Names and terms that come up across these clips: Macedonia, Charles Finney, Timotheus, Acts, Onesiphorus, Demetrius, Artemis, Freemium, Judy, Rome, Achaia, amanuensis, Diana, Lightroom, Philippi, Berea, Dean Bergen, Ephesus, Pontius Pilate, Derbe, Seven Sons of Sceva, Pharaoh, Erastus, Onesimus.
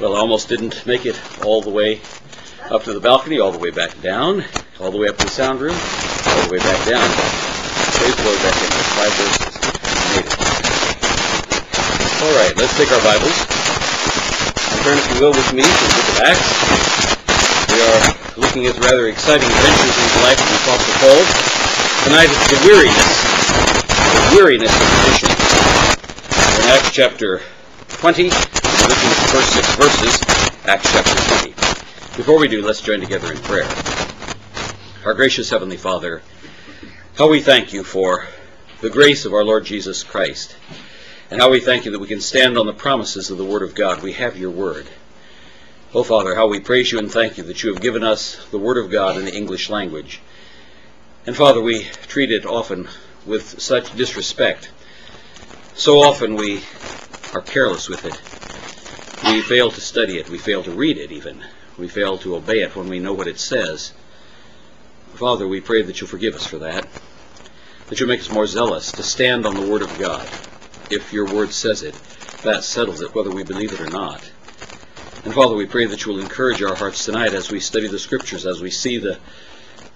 Well, I almost didn't make it all the way up to the balcony, all the way back down, all the way up to the sound room, all the way back down. Praise the Lord, back in 5 verses. Made it. All right, let's take our Bibles. Turn, if you will, with me to the book of Acts. We are looking at rather exciting adventures in the life of the Apostle Paul. Tonight it's the weariness of tradition. In Acts chapter 20, we're looking at the first 6 verses, Acts chapter 20. Before we do, let's join together in prayer. Our gracious Heavenly Father, how we thank you for the grace of our Lord Jesus Christ, and how we thank you that we can stand on the promises of the Word of God. We have your Word. Oh, Father, how we praise you and thank you that you have given us the Word of God in the English language. And, Father, we treat it often with such disrespect. So often we are careless with it. We fail to study it. We fail to read it, even. We fail to obey it when we know what it says. Father, we pray that you'll forgive us for that you'll make us more zealous to stand on the Word of God. If your Word says it, that settles it, whether we believe it or not. And, Father, we pray that you will encourage our hearts tonight as we study the Scriptures, as we see the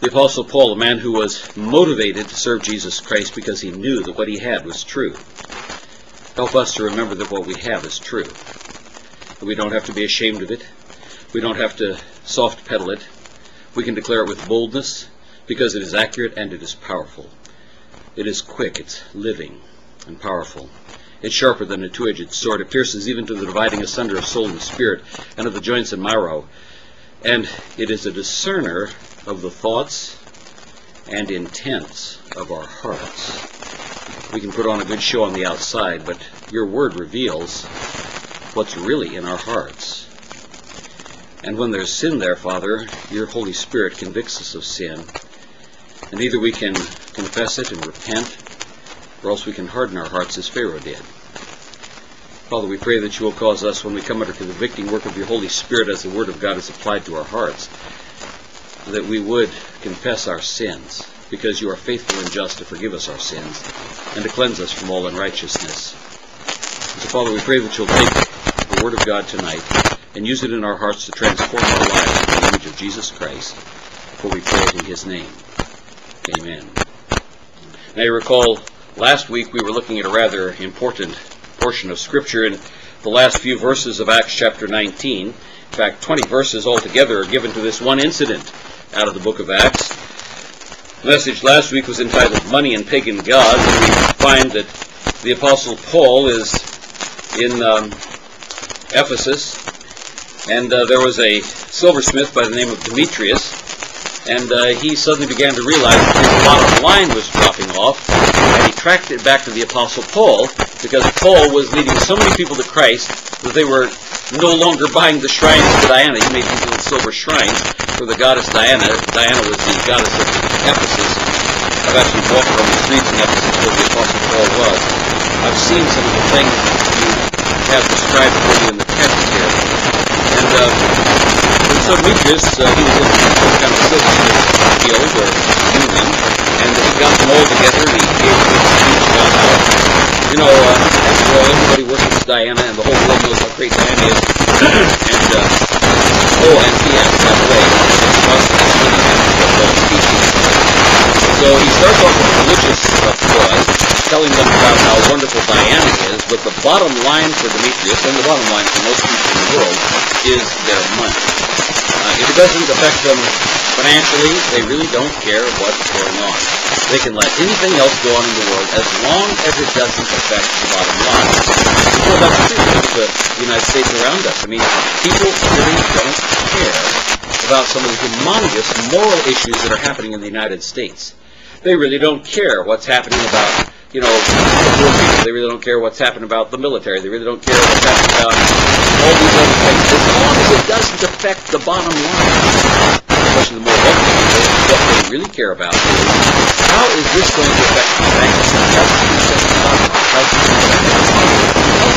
Apostle Paul, a man who was motivated to serve Jesus Christ because he knew that what he had was true. Help us to remember that what we have is true. That we don't have to be ashamed of it. We don't have to soft pedal it. We can declare it with boldness because it is accurate and it is powerful. It is quick, it's living and powerful. It's sharper than a two-edged sword. It pierces even to the dividing asunder of soul and spirit and of the joints and marrow. And it is a discerner of the thoughts and intents of our hearts. We can put on a good show on the outside, but your Word reveals what's really in our hearts. And when there's sin there, Father, your Holy Spirit convicts us of sin. And either we can confess it and repent, or else we can harden our hearts as Pharaoh did. Father, we pray that you will cause us, when we come under the convicting work of your Holy Spirit as the Word of God is applied to our hearts, that we would confess our sins, because you are faithful and just to forgive us our sins and to cleanse us from all unrighteousness. So, Father, we pray that you'll take the Word of God tonight and use it in our hearts to transform our lives in the image of Jesus Christ, for we pray it in his name. Amen. Now, you recall, last week we were looking at a rather important portion of Scripture in the last few verses of Acts chapter 19. In fact, 20 verses altogether are given to this one incident out of the book of Acts. The message last week was entitled Money and Pagan Gods, and we find that the Apostle Paul is in Ephesus, and there was a silversmith by the name of Demetrius, and he suddenly began to realize that his bottom line was dropping off, and he tracked it back to the Apostle Paul, because Paul was leading so many people to Christ that they were no longer buying the shrines to Diana. He made these little silver shrines for the goddess Diana. Diana was the goddess of Ephesus. I've actually walked around the streets in Ephesus where the Apostle Paul was. I've seen some of the things you have described for you in the text here. And in some weakness, he was in some kind of silversmith guild or union, and he got them all together and he gave them a speech about how, you know, after all, everybody worships Diana, and the whole world knows how great Diana is. And, and he asked that way. So he starts off with religious boys, telling them about how wonderful Diana is, but the bottom line for Demetrius, and the bottom line for most people in the world, is their money. If it doesn't affect them financially, they really don't care what's going on. They can let anything else go on in the world as long as it doesn't affect the bottom line. Well, that's true of the United States around us. I mean, people really don't care about some of the humongous moral issues that are happening in the United States. They really don't care what's happening about, you know, the poor people. They really don't care what's happening about the military. They really don't care what's happening about all these other things, as long as it doesn't affect the bottom line. Especially the more wealthy people, what they really care about is, how is this going to affect the banks? How is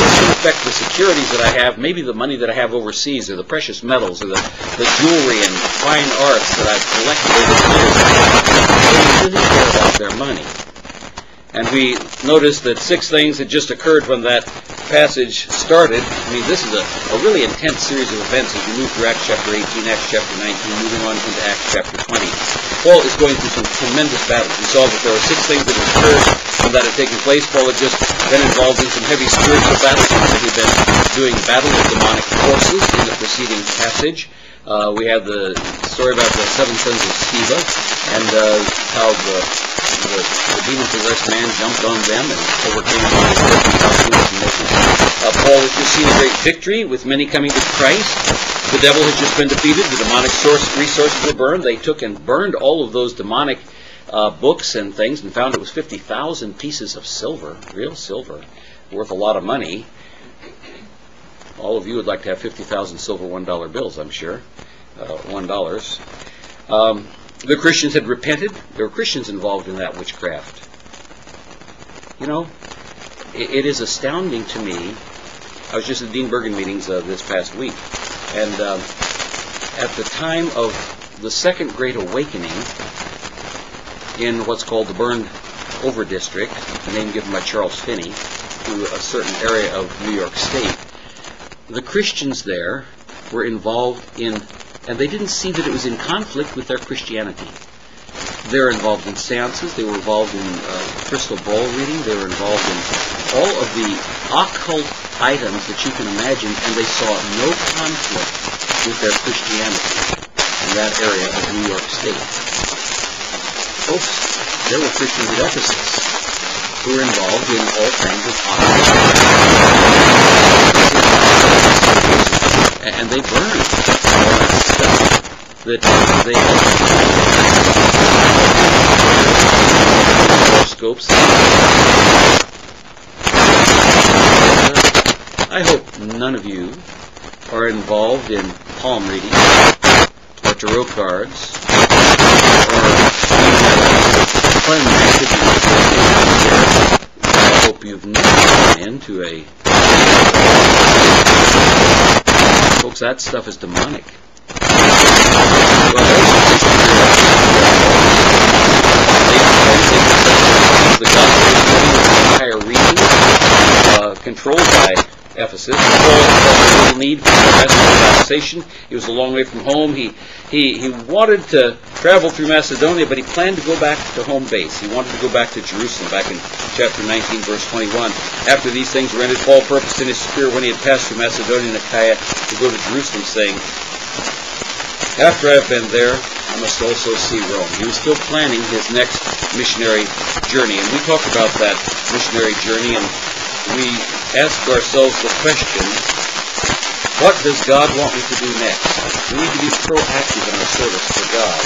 this going to affect the securities that I have, maybe the money that I have overseas, or the precious metals, or the jewelry and fine arts that I've collected over the years? They really care about their money. And we notice that six things had just occurred when that passage started. I mean, this is a really intense series of events as we move through Acts chapter 18, Acts chapter 19, moving on into Acts chapter 20. Paul is going through some tremendous battles. We saw that there were six things that had occurred and that had taken place. Paul had just been involved in some heavy spiritual battles. He'd been doing battle with demonic forces in the preceding passage. We have the story about the Seven Sons of Sceva and how the demon-possessed man jumped on them and overcame them. Paul has just seen a great victory with many coming to Christ. The devil has just been defeated. The demonic resources were burned. They took and burned all of those demonic books and things and found it was 50,000 pieces of silver, real silver, worth a lot of money. All of you would like to have 50,000 silver $1 bills, I'm sure. $1. The Christians had repented. There were Christians involved in that witchcraft. You know, it is astounding to me. I was just at Dean Bergen meetings this past week. And at the time of the Second Great Awakening in what's called the Burned Over District, a name given by Charles Finney, to a certain area of New York State, the Christians there were involved in, and they didn't see that it was in conflict with their Christianity. They were involved in seances, they were involved in crystal bowl reading, they were involved in all of the occult items that you can imagine, and they saw no conflict with their Christianity in that area of New York State. Folks, there were Christians at Ephesus who were involved in all kinds of and they burned all that stuff that they had. Horoscopes. I hope none of you are involved in palm reading or tarot cards or cleanse activities. I hope you've never gone into a... Folks, that stuff is demonic. Entire region controlled by Ephesus. Paul need for Macedonia. He was a long way from home. He wanted to travel through Macedonia, but he planned to go back to home base. He wanted to go back to Jerusalem, back in chapter 19, verse 21. After these things were ended, Paul purposed in his spirit when he had passed through Macedonia and Achaia to go to Jerusalem, saying, "After I have been there, I must also see Rome." He was still planning his next missionary journey, and we talked about that missionary journey, and we ask ourselves the question, what does God want me to do next? We need to be proactive in our service for God.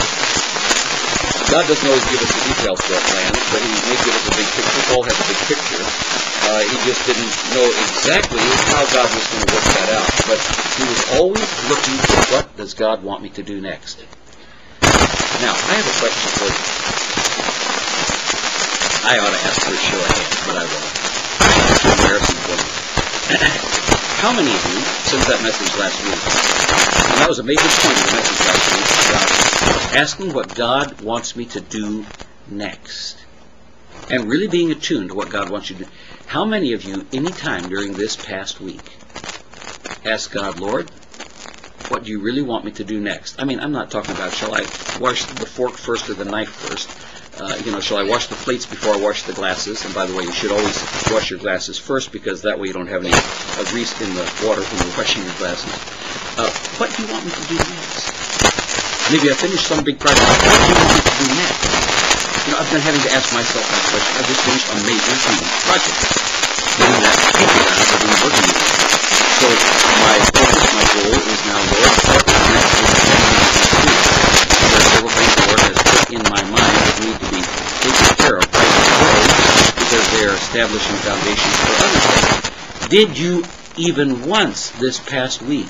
God doesn't always give us the details to our plans, but he may give us a big picture. Paul has a big picture. He just didn't know exactly how God was going to work that out. But he was always looking for, what does God want me to do next? Now, I have a question for you. I ought to ask for a show of hands, but I won't. How many of you, since that message last week, and that was a major point of the message last week, about asking what God wants me to do next, and really being attuned to what God wants you to do, how many of you, any time during this past week, asked God, Lord, what do you really want me to do next? I mean, I'm not talking about, shall I wash the fork first or the knife first? You know, shall I wash the plates before I wash the glasses? And by the way, you should always wash your glasses first, because that way you don't have any grease in the water when you're washing your glasses. What do you want me to do next? Maybe I finished some big project. What do you want me to do next? You know, I've been having to ask myself that question. I just finished a major project. Doing that I've been working on. So my focus, my goal is now, Lord, what is next? There are several things the Lord has put in my mind that need to be taken care of right away, because they are establishing foundations for other things. Did you even once this past week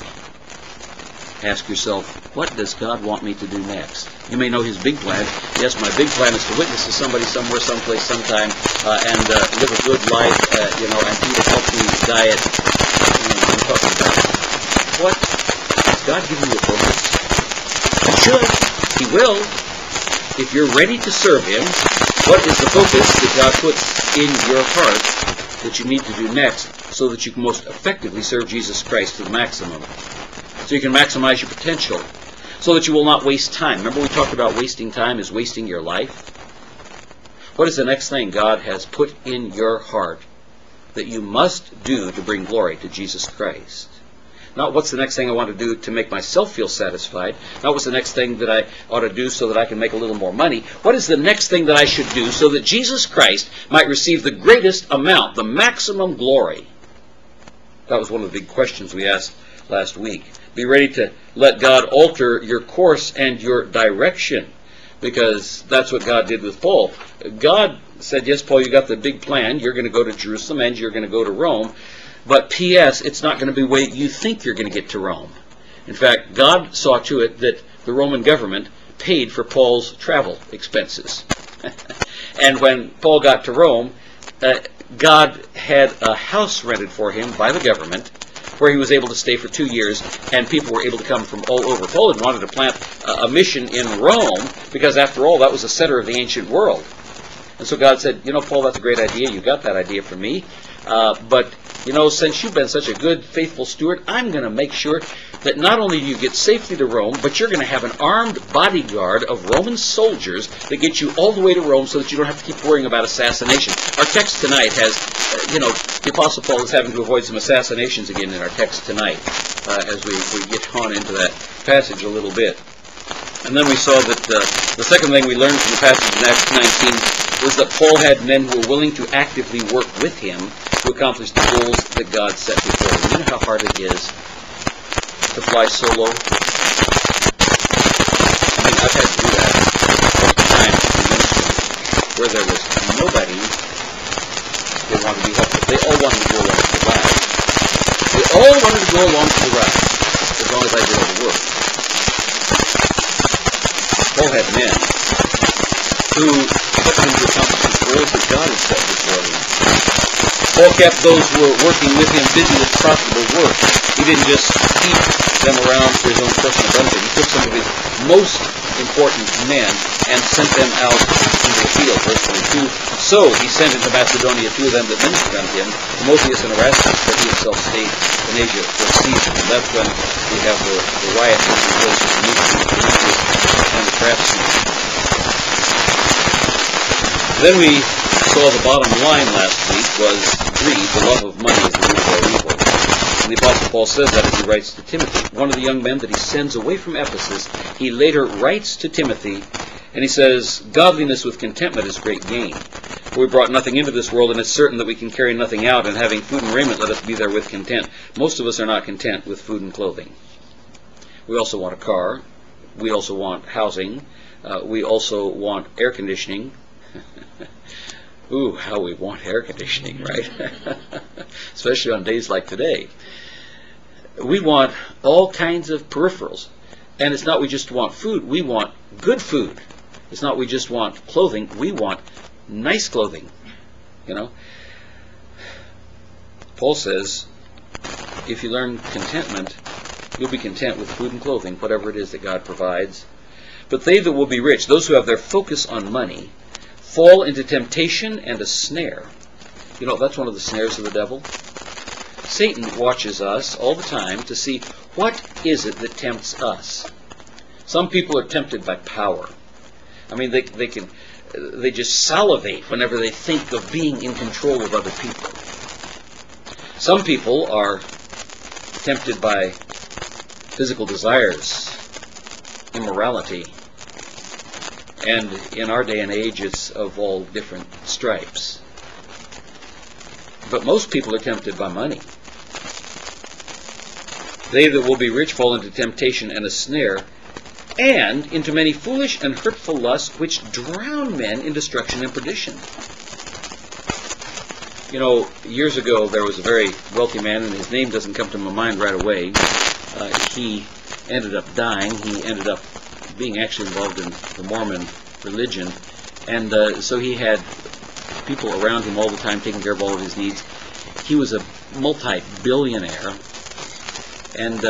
ask yourself, what does God want me to do next? You may know his big plan. Yes, my big plan is to witness to somebody somewhere, someplace, sometime, and live a good life, you know, and eat a healthy diet. I'm talking about what? Has God given you a purpose? He should. He will. If you're ready to serve him, What is the focus that God puts in your heart that you need to do next so that you can most effectively serve Jesus Christ to the maximum? So you can maximize your potential, so that you will not waste time. Remember we talked about wasting time is wasting your life? What is the next thing God has put in your heart that you must do to bring glory to Jesus Christ? Not what's the next thing I want to do to make myself feel satisfied. Not what's the next thing that I ought to do so that I can make a little more money. What is the next thing that I should do so that Jesus Christ might receive the greatest amount, the maximum glory? That was one of the big questions we asked last week. Be ready to let God alter your course and your direction, because that's what God did with Paul. God said, yes, Paul, you got the big plan. You're going to go to Jerusalem and you're going to go to Rome. But P.S., it's not going to be the way you think you're going to get to Rome. In fact, God saw to it that the Roman government paid for Paul's travel expenses. And when Paul got to Rome, God had a house rented for him by the government where he was able to stay for 2 years, and people were able to come from all over. Paul had wanted to plant a mission in Rome because, after all, that was the center of the ancient world. And so God said, you know, Paul, that's a great idea. You got that idea from me. But, you know, since you've been such a good, faithful steward, I'm going to make sure that not only do you get safely to Rome, but you're going to have an armed bodyguard of Roman soldiers that get you all the way to Rome so that you don't have to keep worrying about assassination. Our text tonight has, you know, the Apostle Paul is having to avoid some assassinations again in our text tonight as we get on into that passage a little bit. And then we saw that the second thing we learned from the passage in Acts 19 was that Paul had men who were willing to actively work with him to accomplish the goals that God set before him. You know how hard it is to fly solo? I mean, I've had to do that multiple times in ministry where there was nobody that wanted to be helpful. They all wanted to go along for the ride. They all wanted to go along for the ride as long as I did all the work. Paul had men who helped him to accomplish the goals that God had set before him. Paul kept those who were working with him busy with profitable work. He didn't just keep them around for his own personal benefit. He took some of his most important men and sent them out into the field. Verse 22, so he sent into Macedonia 2 of them that ministered unto him, Timotheus and Erastus, but he himself stayed in Asia for a season. And that's when we have the riot in the place of and the craftsmen. Then we saw the bottom line last week was greed, the love of money is the root of all evil. And the Apostle Paul says that as he writes to Timothy. One of the young men that he sends away from Ephesus, he later writes to Timothy, and he says, godliness with contentment is great gain. For we brought nothing into this world, and it's certain that we can carry nothing out, and having food and raiment, let us be therewith content. Most of us are not content with food and clothing. We also want a car. We also want housing. We also want air conditioning. Ooh, how we want air conditioning, right? Especially on days like today. We want all kinds of peripherals. And it's not we just want food. We want good food. It's not we just want clothing. We want nice clothing. You know? Paul says, if you learn contentment, you'll be content with food and clothing, whatever it is that God provides. But they that will be rich, those who have their focus on money, fall into temptation and a snare. You know, that's one of the snares of the devil. Satan watches us all the time to see what is it that tempts us. Some people are tempted by power. I mean, they just salivate whenever they think of being in control of other people. Some people are tempted by physical desires, immorality, and in our day and age it's of all different stripes. But most people are tempted by money. They that will be rich fall into temptation and a snare, and into many foolish and hurtful lusts which drown men in destruction and perdition. You know, years ago there was a very wealthy man, and his name doesn't come to my mind right away. He ended up dying. He ended up being actually involved in the Mormon religion. And so he had people around him all the time taking care of all of his needs. He was a multi-billionaire. And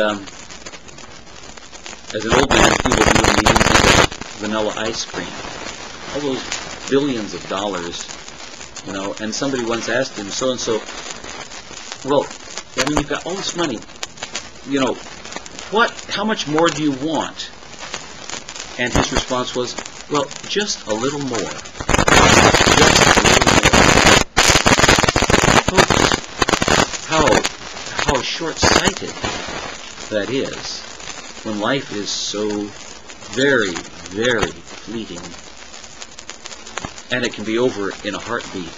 as an old man, he would do vanilla ice cream. all those billions of dollars, you know. And somebody once asked him, so and so, well, I mean, you've got all this money, you know, what, how much more do you want? And his response was, well, just a little more. Folks, how short-sighted that is, when life is so very, very fleeting. And it can be over in a heartbeat.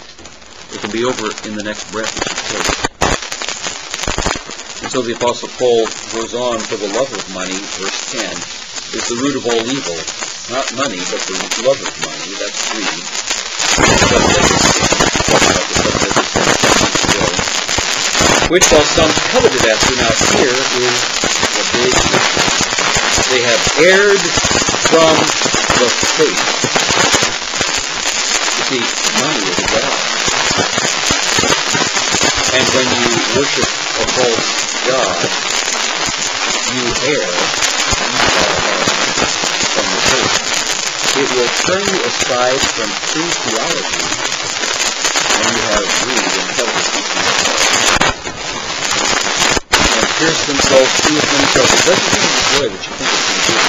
It can be over in the next breath that you take. So the Apostle Paul goes on, for the love of money, verse 10, is the root of all evil. Not money, but the love of money, that's greed. Which while some coveted after, now here is the big issue. They have erred from the faith. You see, money is a God. And when you worship a false God, you err from the faith. It will turn you aside from true theology when you have greed and covetousness. And pierce themselves, soothe themselves. It doesn't mean the joy that you think it's going to do.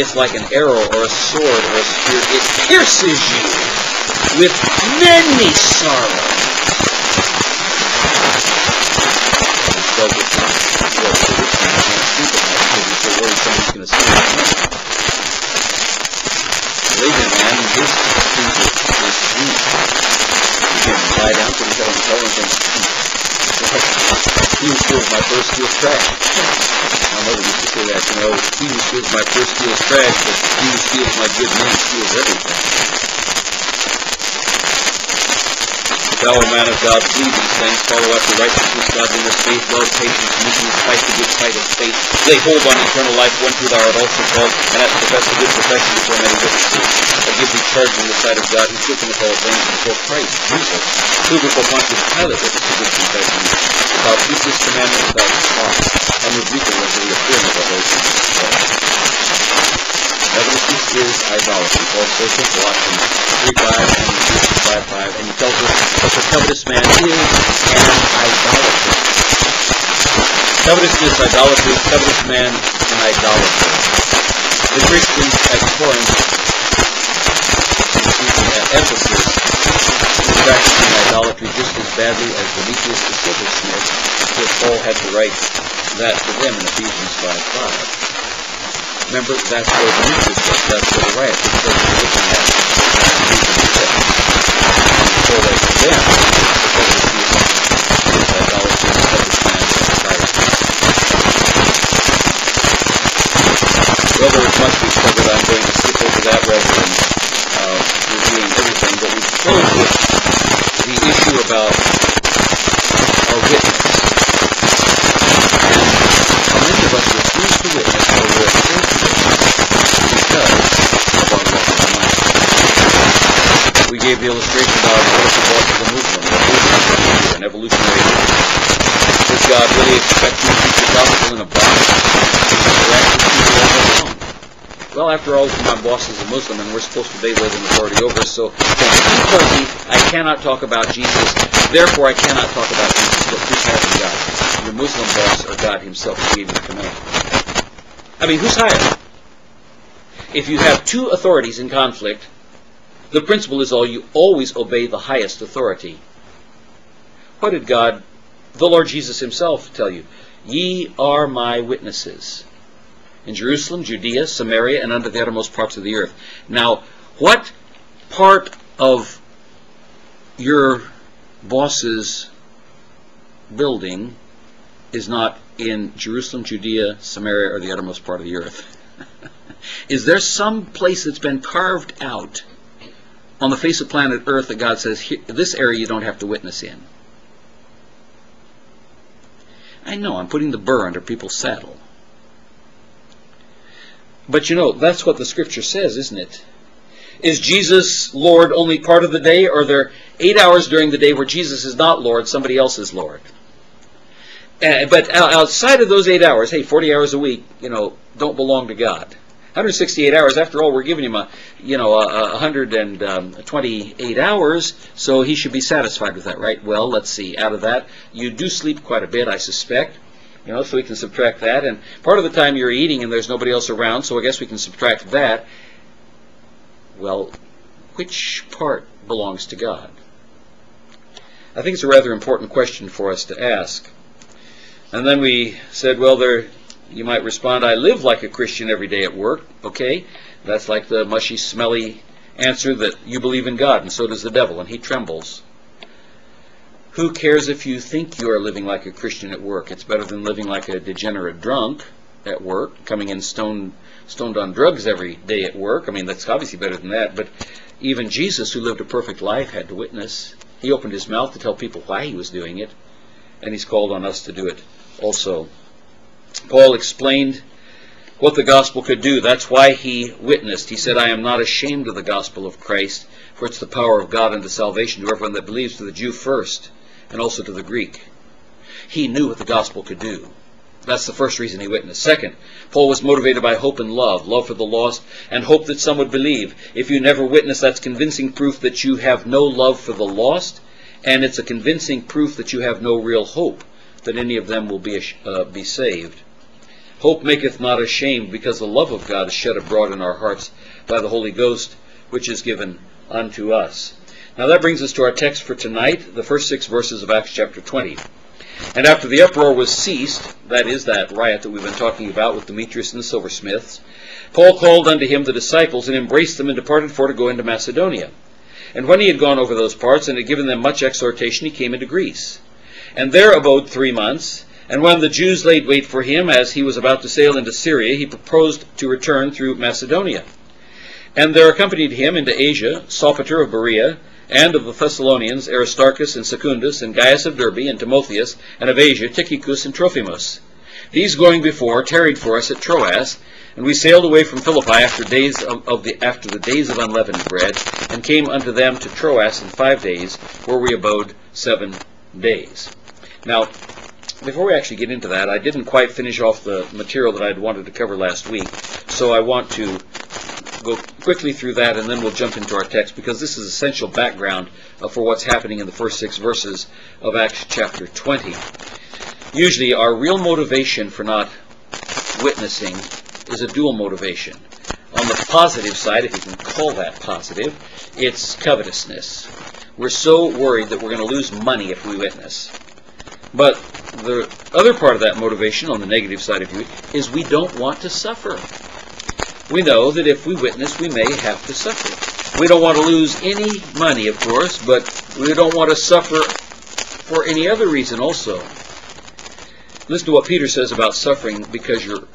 It's like an arrow or a sword or a spear. It pierces you with many sorrows. They demand this week. You can lie down to yourself and tell them, he who steals my first steals trash. My mother used to say that, you know, he who steals my first steals trash, but he who steals my good name steals everything. Thou, O man of God, please these things, follow after righteousness, godliness, faith, love, patience, meekness, fight the good fight of faith. Lay hold on eternal life, whento thou art also called, and after the best of good perfection before many witnesses. I give thee charge on the side of God, who quickeneth all things before Christ Jesus, who before Pontius Pilate witnessed the good confession, thou keep this commandment without spot, and rebuketh unto the appearing of the Lord Jesus Christ. Evidence is idolatry, false worship, Colossians 3:5 and 5:5, and he tells us that the covetous man is an idolater. Covetousness, idolatry, covetous man, an idolater. The Christians at Corinth, at Ephesus, were practicing idolatry just as badly as Demetrius the silversmith, but Paul had to write that to them in Ephesians 5:5. Remember, that's where the news is, that's where the riot is, that's where the riot is, so that to them, because idolatry and covetousness. Well, there is much to be covered. I'm going to skip over that rather than reviewing everything, but we close with the issue about our witness. And many of us refuse to witness our witness. We gave the illustration about the movement, an evolutionary movement. Does God really expect you to keep the gospel in a box? Well, after all, my boss is a Muslim, and we're supposed to obey with an authority over, so I cannot talk about Jesus, therefore I cannot talk about Jesus. Look, who's higher than God? Your Muslim boss or God himself who gave you the command? I mean, who's higher? If you have two authorities in conflict, the principle is you always obey the highest authority. What did God, the Lord Jesus himself, tell you? Ye are my witnesses in Jerusalem, Judea, Samaria, and unto the uttermost parts of the earth. Now, what part of your boss's building is not in Jerusalem, Judea, Samaria, or the uttermost part of the earth? Is there some place that's been carved out on the face of planet Earth that God says, here, this area you don't have to witness in? I know, I'm putting the burr under people's saddle. But you know, that's what the Scripture says, isn't it? Is Jesus Lord only part of the day, or are there 8 hours during the day where Jesus is not Lord, somebody else is Lord? But outside of those 8 hours, hey, 40 hours a week, you know, don't belong to God. 168 hours. After all, we're giving him 128 hours, so he should be satisfied with that, right? Well, let's see. Out of that, you do sleep quite a bit, I suspect. You know, so we can subtract that. And part of the time you're eating and there's nobody else around, so I guess we can subtract that. Well, which part belongs to God? I think it's a rather important question for us to ask. And then we said, well, there. You might respond, I live like a Christian every day at work. Okay, that's like the mushy, smelly answer that you believe in God, and so does the devil, and he trembles. Who cares if you think you are living like a Christian at work? It's better than living like a degenerate drunk at work, coming in stoned on drugs every day at work. I mean, that's obviously better than that, but even Jesus, who lived a perfect life, had to witness. He opened his mouth to tell people why he was doing it, and he's called on us to do it also. Paul explained what the gospel could do. That's why he witnessed. He said, I am not ashamed of the gospel of Christ, for it's the power of God unto salvation to everyone that believes, to the Jew first, and also to the Greek. He knew what the gospel could do. That's the first reason he witnessed. Second, Paul was motivated by hope and love for the lost, and hope that some would believe. If you never witness, that's convincing proof that you have no love for the lost, and it's a convincing proof that you have no real hope that any of them will be saved. Hope maketh not ashamed, because the love of God is shed abroad in our hearts by the Holy Ghost, which is given unto us. Now that brings us to our text for tonight, the first 6 verses of Acts chapter 20. And after the uproar was ceased, that is that riot that we've been talking about with Demetrius and the silversmiths, Paul called unto him the disciples, and embraced them, and departed for to go into Macedonia. And when he had gone over those parts, and had given them much exhortation, he came into Greece. And there abode 3 months. And when the Jews laid wait for him, as he was about to sail into Syria, he proposed to return through Macedonia. And there accompanied him into Asia Sopater of Berea, and of the Thessalonians Aristarchus and Secundus, and Gaius of Derbe, and Timotheus, and of Asia Tychicus and Trophimus. These going before tarried for us at Troas, and we sailed away from Philippi after the days of unleavened bread, and came unto them to Troas in 5 days, where we abode 7 days. Now, before we actually get into that, I didn't quite finish off the material that I'd wanted to cover last week, so I want to go quickly through that, and then we'll jump into our text, because this is essential background for what's happening in the first 6 verses of Acts chapter 20. Usually, our real motivation for not witnessing is a dual motivation. On the positive side, if you can call that positive, it's covetousness. We're so worried that we're going to lose money if we witness. But the other part of that motivation, on the negative side of you, is we don't want to suffer. We know that if we witness, we may have to suffer. We don't want to lose any money, of course, but we don't want to suffer for any other reason also. Listen to what Peter says about suffering because you're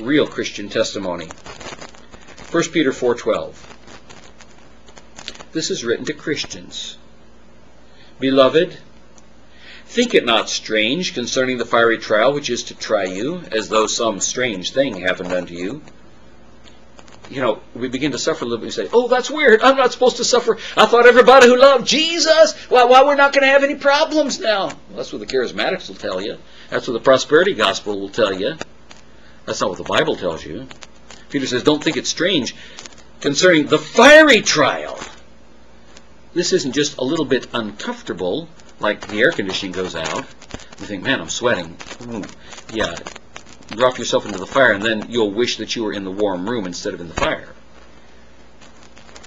real Christian testimony. 1 Peter 4:12. This is written to Christians. Beloved, think it not strange concerning the fiery trial which is to try you, as though some strange thing happened unto you. You know, we begin to suffer a little bit and say, oh, that's weird, I'm not supposed to suffer. I thought everybody who loved Jesus, why we're not going to have any problems now. Well, that's what the charismatics will tell you. That's what the prosperity gospel will tell you. That's not what the Bible tells you. Peter says, don't think it strange concerning the fiery trial. This isn't just a little bit uncomfortable, like the air conditioning goes out. You think, man, I'm sweating. Yeah, drop yourself into the fire, and then you'll wish that you were in the warm room instead of in the fire.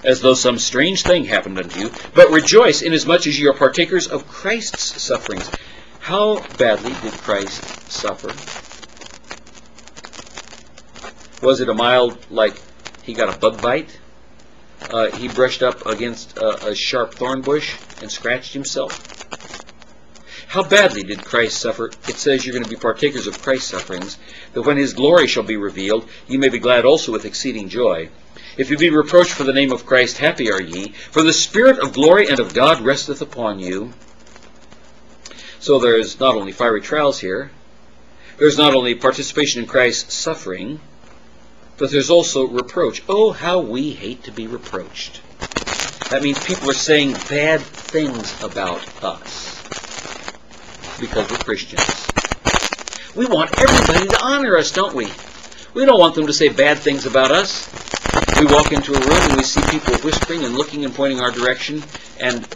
As though some strange thing happened unto you, but rejoice inasmuch as you are partakers of Christ's sufferings. How badly did Christ suffer? Was it a mild, like he got a bug bite? He brushed up against a sharp thorn bush and scratched himself. How badly did Christ suffer? It says you're going to be partakers of Christ's sufferings, that when his glory shall be revealed, ye may be glad also with exceeding joy. If you be reproached for the name of Christ, happy are ye, for the Spirit of glory and of God resteth upon you. So there's not only fiery trials here, there's not only participation in Christ's suffering, but there's also reproach. Oh, how we hate to be reproached. That means people are saying bad things about us because we're Christians. We want everybody to honor us, don't we? We don't want them to say bad things about us. We walk into a room and we see people whispering and looking and pointing our direction, and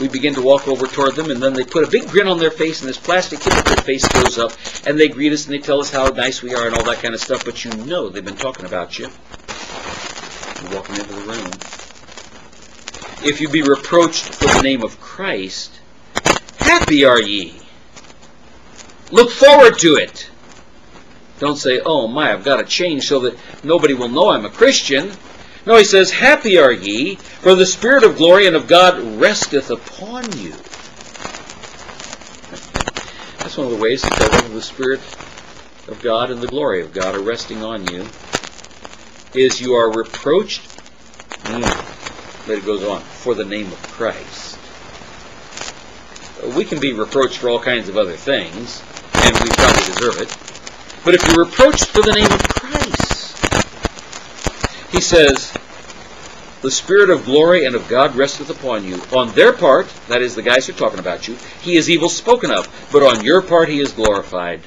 we begin to walk over toward them, and then they put a big grin on their face, and this plastic hypocrite face goes up, and they greet us and they tell us how nice we are and all that kind of stuff, but you know they've been talking about you. You're walking into the room. If you be reproached for the name of Christ, happy are ye. Look forward to it. Don't say, oh my, I've got to change so that nobody will know I'm a Christian. No, he says, happy are ye, for the Spirit of glory and of God resteth upon you. That's one of the ways to tell whether the Spirit of God and the glory of God are resting on you, is you are reproached, but it goes on, for the name of Christ. We can be reproached for all kinds of other things, and we probably deserve it. But if you're reproached for the name of Christ, he says, the Spirit of glory and of God resteth upon you. On their part, that is, the guys who are talking about you, he is evil spoken of, but on your part he is glorified.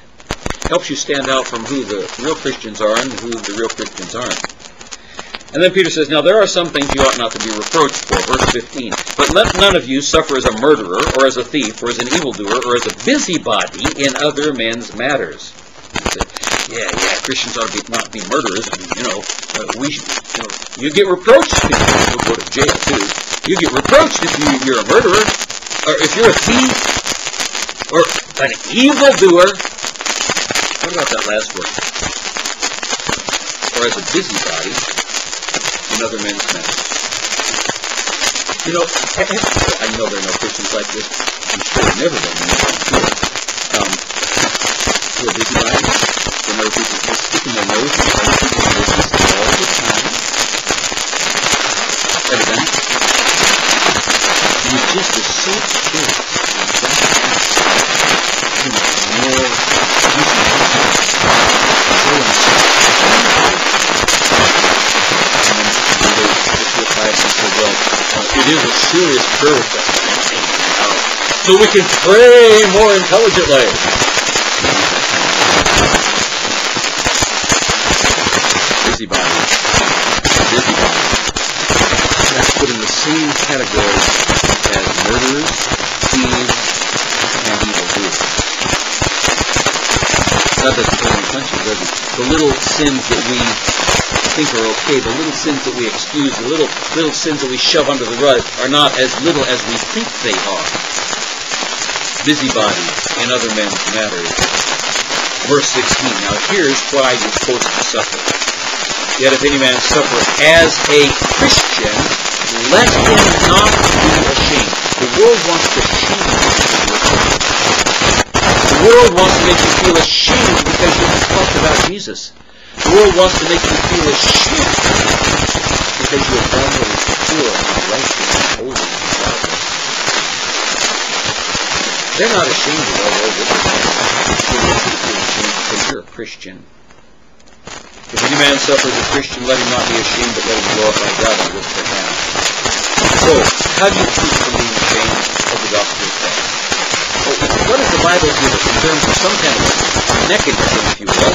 Helps you stand out from who the real Christians are and who the real Christians aren't. And then Peter says, now there are some things you ought not to be reproached for, verse 15. But let none of you suffer as a murderer, or as a thief, or as an evildoer, or as a busybody in other men's matters. Yeah, Christians ought to not be murderers. I mean, you get reproached if you'll go to jail too. You get reproached if you're a murderer, or if you're a thief, or an evildoer. What about that last word? Or as a busybody in other men's matters. You know, I know there are no Christians like this. I'm sure I've never been who are busybodies. People sticking their nose in other people's business all the time. Everything. And it just is so true. It is a serious prayer request. So we can pray more intelligently. Busybody. That's put in the same category as murderers, thieves, and evildoers. Not that the only punches, does it? The little sins that we think are okay, the little sins that we excuse, the little sins that we shove under the rug are not as little as we think they are. Busybody in other men's matters. Verse 16. Now here's why you're supposed to suffer. Yet if any man suffer as a Christian, let him not be ashamed. The world wants to shame you. The world wants to make you feel ashamed because you talked about Jesus. The world wants to make you feel ashamed because you have done what is pure and righteous and holy and godly. They're not ashamed of all over. They want you to feel ashamed because you're a Christian. If any man suffers as a Christian, let him not be ashamed, but let him glorify God on this behalf. So, how do you keep from being ashamed of the gospel of Christ? Well, what does the Bible give us in terms of some kind of mechanism, if you will,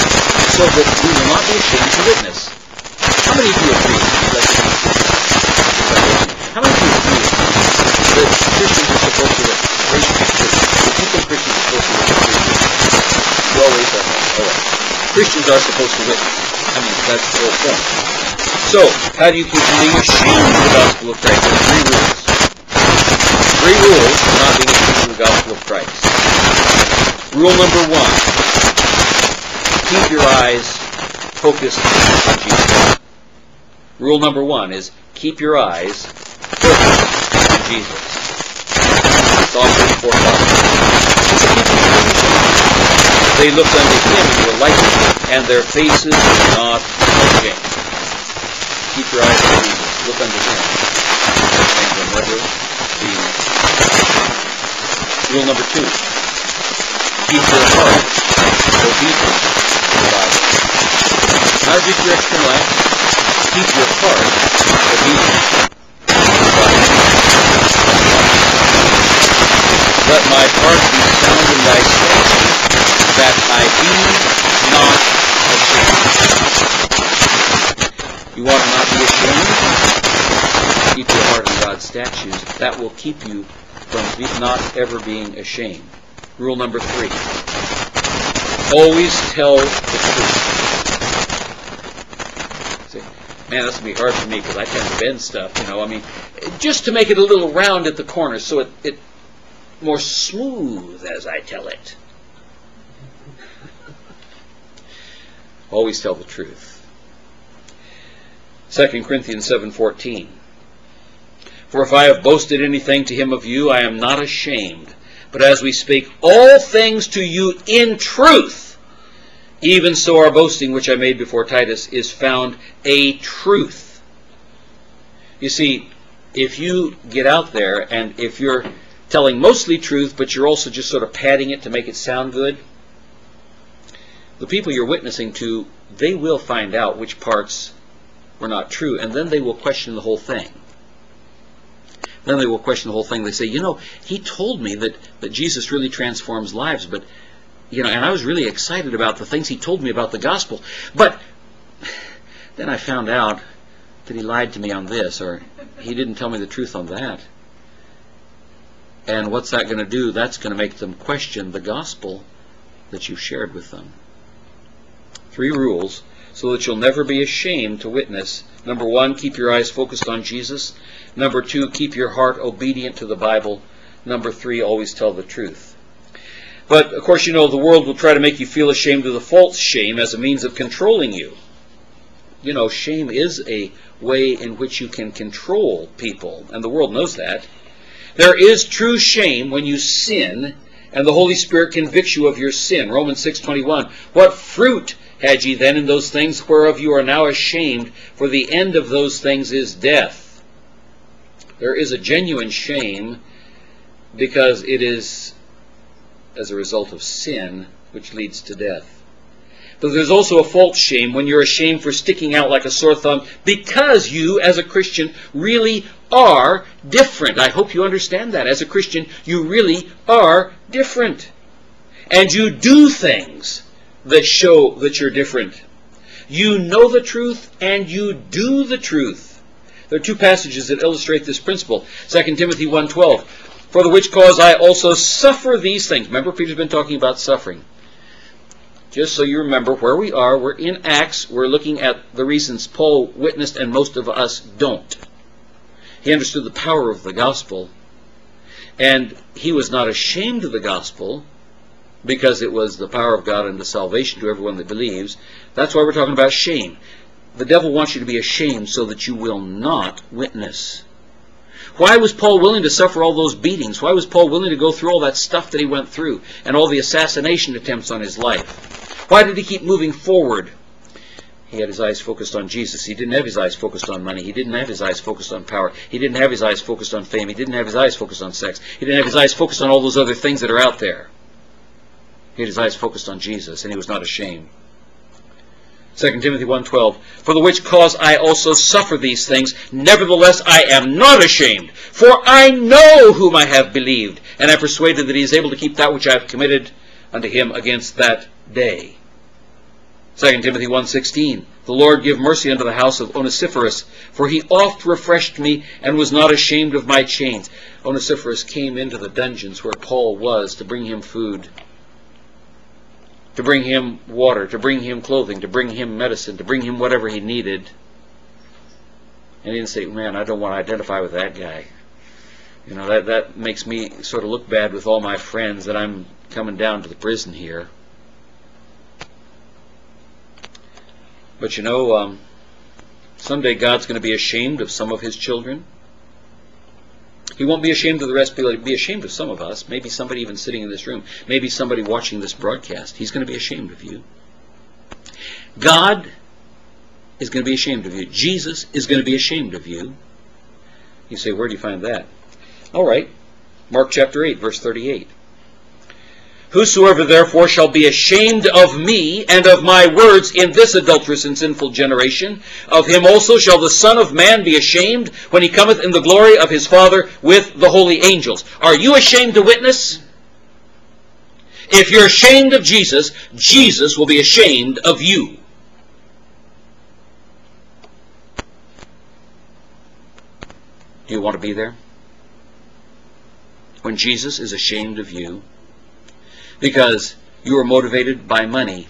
so that we will not be ashamed to witness? How many of you agree that Christians are supposed to raise Christians? The people Christians are supposed to raise Christians. Well, raise that one. All right. Christians are supposed to witness. I mean, that's the whole point. So, how do you keep from being ashamed of the gospel of Christ? There's 3 rules. 3 rules for not being ashamed of the gospel of Christ. Rule number 1. Keep your eyes focused on Jesus. Rule number 1 is keep your eyes focused on Jesus. It's all 34. They looked unto him and were lightened, and their faces were not ashamed. Keep your eyes on Jesus. Look unto him, and will never be ashamed. Rule number 2. Keep your heart obedient to God. Not just your external acts. Keep your heart obedient to God. Let my heart be sound in thy sight, that I be not ashamed. want not to ashamed. Keep your heart in God's statutes. That will keep you from not ever being ashamed. Rule number 3. Always tell the truth. See, man, that's going to be hard for me because I tend to bend stuff, you know. I mean, just to make it a little round at the corner so it more smooth as I tell it. Always tell the truth. 2 Corinthians 7:14. For if I have boasted anything to him of you, I am not ashamed. But as we speak all things to you in truth, even so our boasting which I made before Titus is found a truth. You see, if you get out there and if you're telling mostly truth, but you're also just sort of padding it to make it sound good, the people you're witnessing to, they will find out which parts were not true, and then they will question the whole thing. Then they will question the whole thing. They say, you know, he told me that Jesus really transforms lives, but, you know, and I was really excited about the things he told me about the gospel, but then I found out that he lied to me on this, or he didn't tell me the truth on that. And what's that going to do? That's going to make them question the gospel that you shared with them. 3 rules so that you'll never be ashamed to witness. Number 1, keep your eyes focused on Jesus. Number 2, keep your heart obedient to the Bible. Number 3, always tell the truth. But, of course, you know, the world will try to make you feel ashamed of a false shame as a means of controlling you. You know, shame is a way in which you can control people, and the world knows that. There is true shame when you sin, and the Holy Spirit convicts you of your sin. Romans 6:21. What fruit had ye then in those things whereof you are now ashamed? For the end of those things is death. There is a genuine shame because it is as a result of sin, which leads to death. But there's also a false shame when you're ashamed for sticking out like a sore thumb because you, as a Christian, really are different. I hope you understand that. As a Christian, you really are different. And you do things that show that you're different. You know the truth and you do the truth. There are 2 passages that illustrate this principle. 2 Timothy 1:12. For the which cause I also suffer these things. Remember, Peter's been talking about suffering. Just so you remember where we are, we're in Acts, we're looking at the reasons Paul witnessed and most of us don't. He understood the power of the gospel, and he was not ashamed of the gospel because it was the power of God unto salvation to everyone that believes. That's why we're talking about shame. The devil wants you to be ashamed so that you will not witness. Why was Paul willing to suffer all those beatings? Why was Paul willing to go through all that stuff that he went through and all the assassination attempts on his life? Why did he keep moving forward? He had his eyes focused on Jesus. He didn't have his eyes focused on money. He didn't have his eyes focused on power. He didn't have his eyes focused on fame. He didn't have his eyes focused on sex. He didn't have his eyes focused on all those other things that are out there. He had his eyes focused on Jesus, and he was not ashamed. 2 Timothy 1:12, for the which cause I also suffer these things, nevertheless I am not ashamed, for I know whom I have believed, and am persuaded that he is able to keep that which I have committed unto him against that day. 2 Timothy 1:16, the Lord give mercy unto the house of Onesiphorus, for he oft refreshed me and was not ashamed of my chains. Onesiphorus came into the dungeons where Paul was to bring him food, to bring him water, to bring him clothing, to bring him medicine, to bring him whatever he needed. And he didn't say, man, I don't want to identify with that guy. You know, that makes me sort of look bad with all my friends that I'm coming down to the prison here. But you know, someday God's going to be ashamed of some of his children. He won't be ashamed of the rest, but he'll be ashamed of some of us. Maybe somebody even sitting in this room. Maybe somebody watching this broadcast. He's going to be ashamed of you. God is going to be ashamed of you. Jesus is going to be ashamed of you. You say, where do you find that? All right. Mark chapter 8, verse 38. Whosoever therefore shall be ashamed of me and of my words in this adulterous and sinful generation, of him also shall the Son of Man be ashamed when he cometh in the glory of his Father with the holy angels. Are you ashamed to witness? If you're ashamed of Jesus, Jesus will be ashamed of you. Do you want to be there? When Jesus is ashamed of you because you were motivated by money,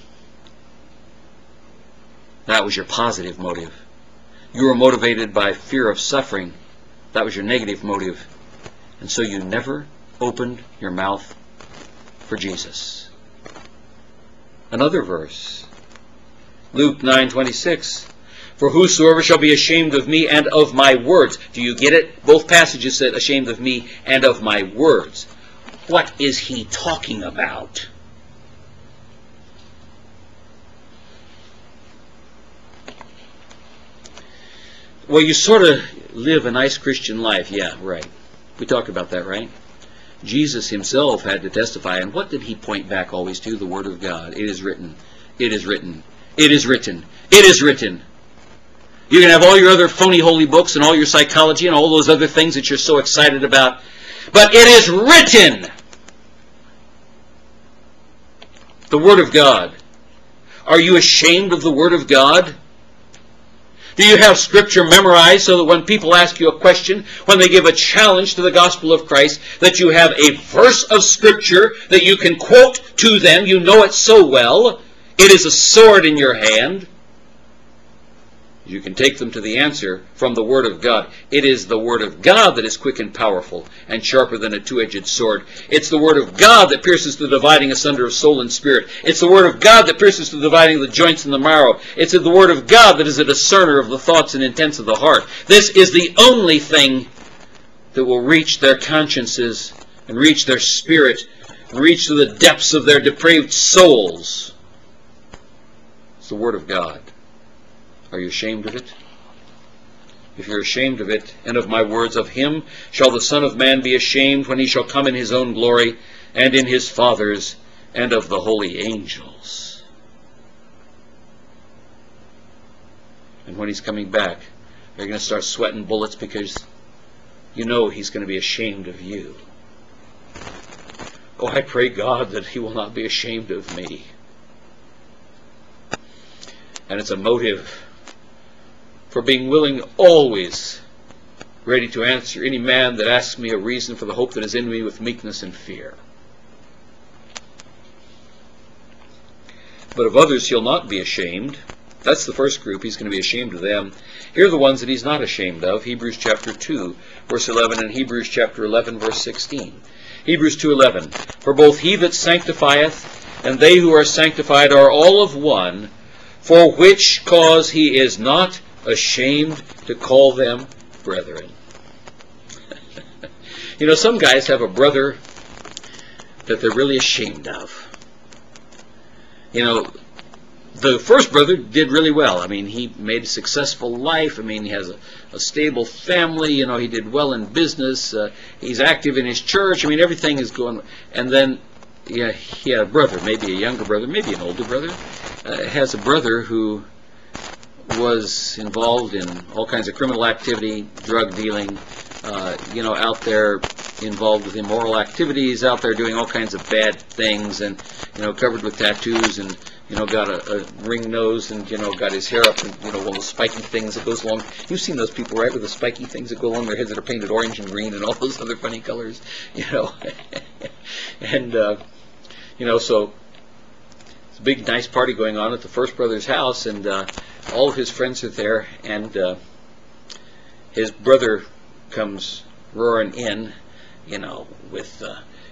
that was your positive motive. You were motivated by fear of suffering, that was your negative motive. And so you never opened your mouth for Jesus. Another verse, Luke 9:26, "For whosoever shall be ashamed of me and of my words." Do you get it? Both passages said ashamed of me and of my words. What is he talking about? Well, you sort of live a nice Christian life. Yeah, right. We talked about that, right? Jesus himself had to testify. And what did he point back always to? The Word of God. It is written. It is written. It is written. It is written. You can have all your other phony holy books and all your psychology and all those other things that you're so excited about. But it is written. The Word of God. Are you ashamed of the Word of God? Do you have Scripture memorized so that when people ask you a question, when they give a challenge to the gospel of Christ, that you have a verse of Scripture that you can quote to them? You know it so well. It is a sword in your hand. You can take them to the answer from the Word of God. It is the Word of God that is quick and powerful and sharper than a two-edged sword. It's the Word of God that pierces the dividing asunder of soul and spirit. It's the Word of God that pierces the dividing of the joints and the marrow. It's the Word of God that is a discerner of the thoughts and intents of the heart. This is the only thing that will reach their consciences and reach their spirit and reach to the depths of their depraved souls. It's the Word of God. Are you ashamed of it? If you're ashamed of it, and of my words, of him shall the Son of Man be ashamed when he shall come in his own glory, and in his Father's, and of the holy angels. And when he's coming back, you're going to start sweating bullets because you know he's going to be ashamed of you. Oh, I pray God that he will not be ashamed of me. And it's a motive for being willing, always ready to answer any man that asks me a reason for the hope that is in me with meekness and fear. But of others he'll not be ashamed. That's the first group. He's going to be ashamed of them. Here are the ones that he's not ashamed of. Hebrews chapter 2, verse 11, and Hebrews chapter 11, verse 16. Hebrews 2:11, "For both he that sanctifieth and they who are sanctified are all of one, for which cause he is not ashamed to call them brethren." You know, some guys have a brother that they're really ashamed of. You know, the first brother did really well. I mean, he made a successful life. I mean, he has a stable family. You know, he did well in business. He's active in his church. I mean, everything is going. And then, yeah, he had a brother, maybe a younger brother, maybe an older brother, has a brother who was involved in all kinds of criminal activity, drug dealing, you know, out there involved with immoral activities, out there doing all kinds of bad things, and, you know, covered with tattoos, and, you know, got a ring nose, and, you know, got his hair up, and, you know, all those spiky things that goes along. You've seen those people, right, with the spiky things that go along their heads that are painted orange and green and all those other funny colors, you know. And, you know, so it's a big, nice party going on at the first brother's house, and all of his friends are there, and his brother comes roaring in, you know, with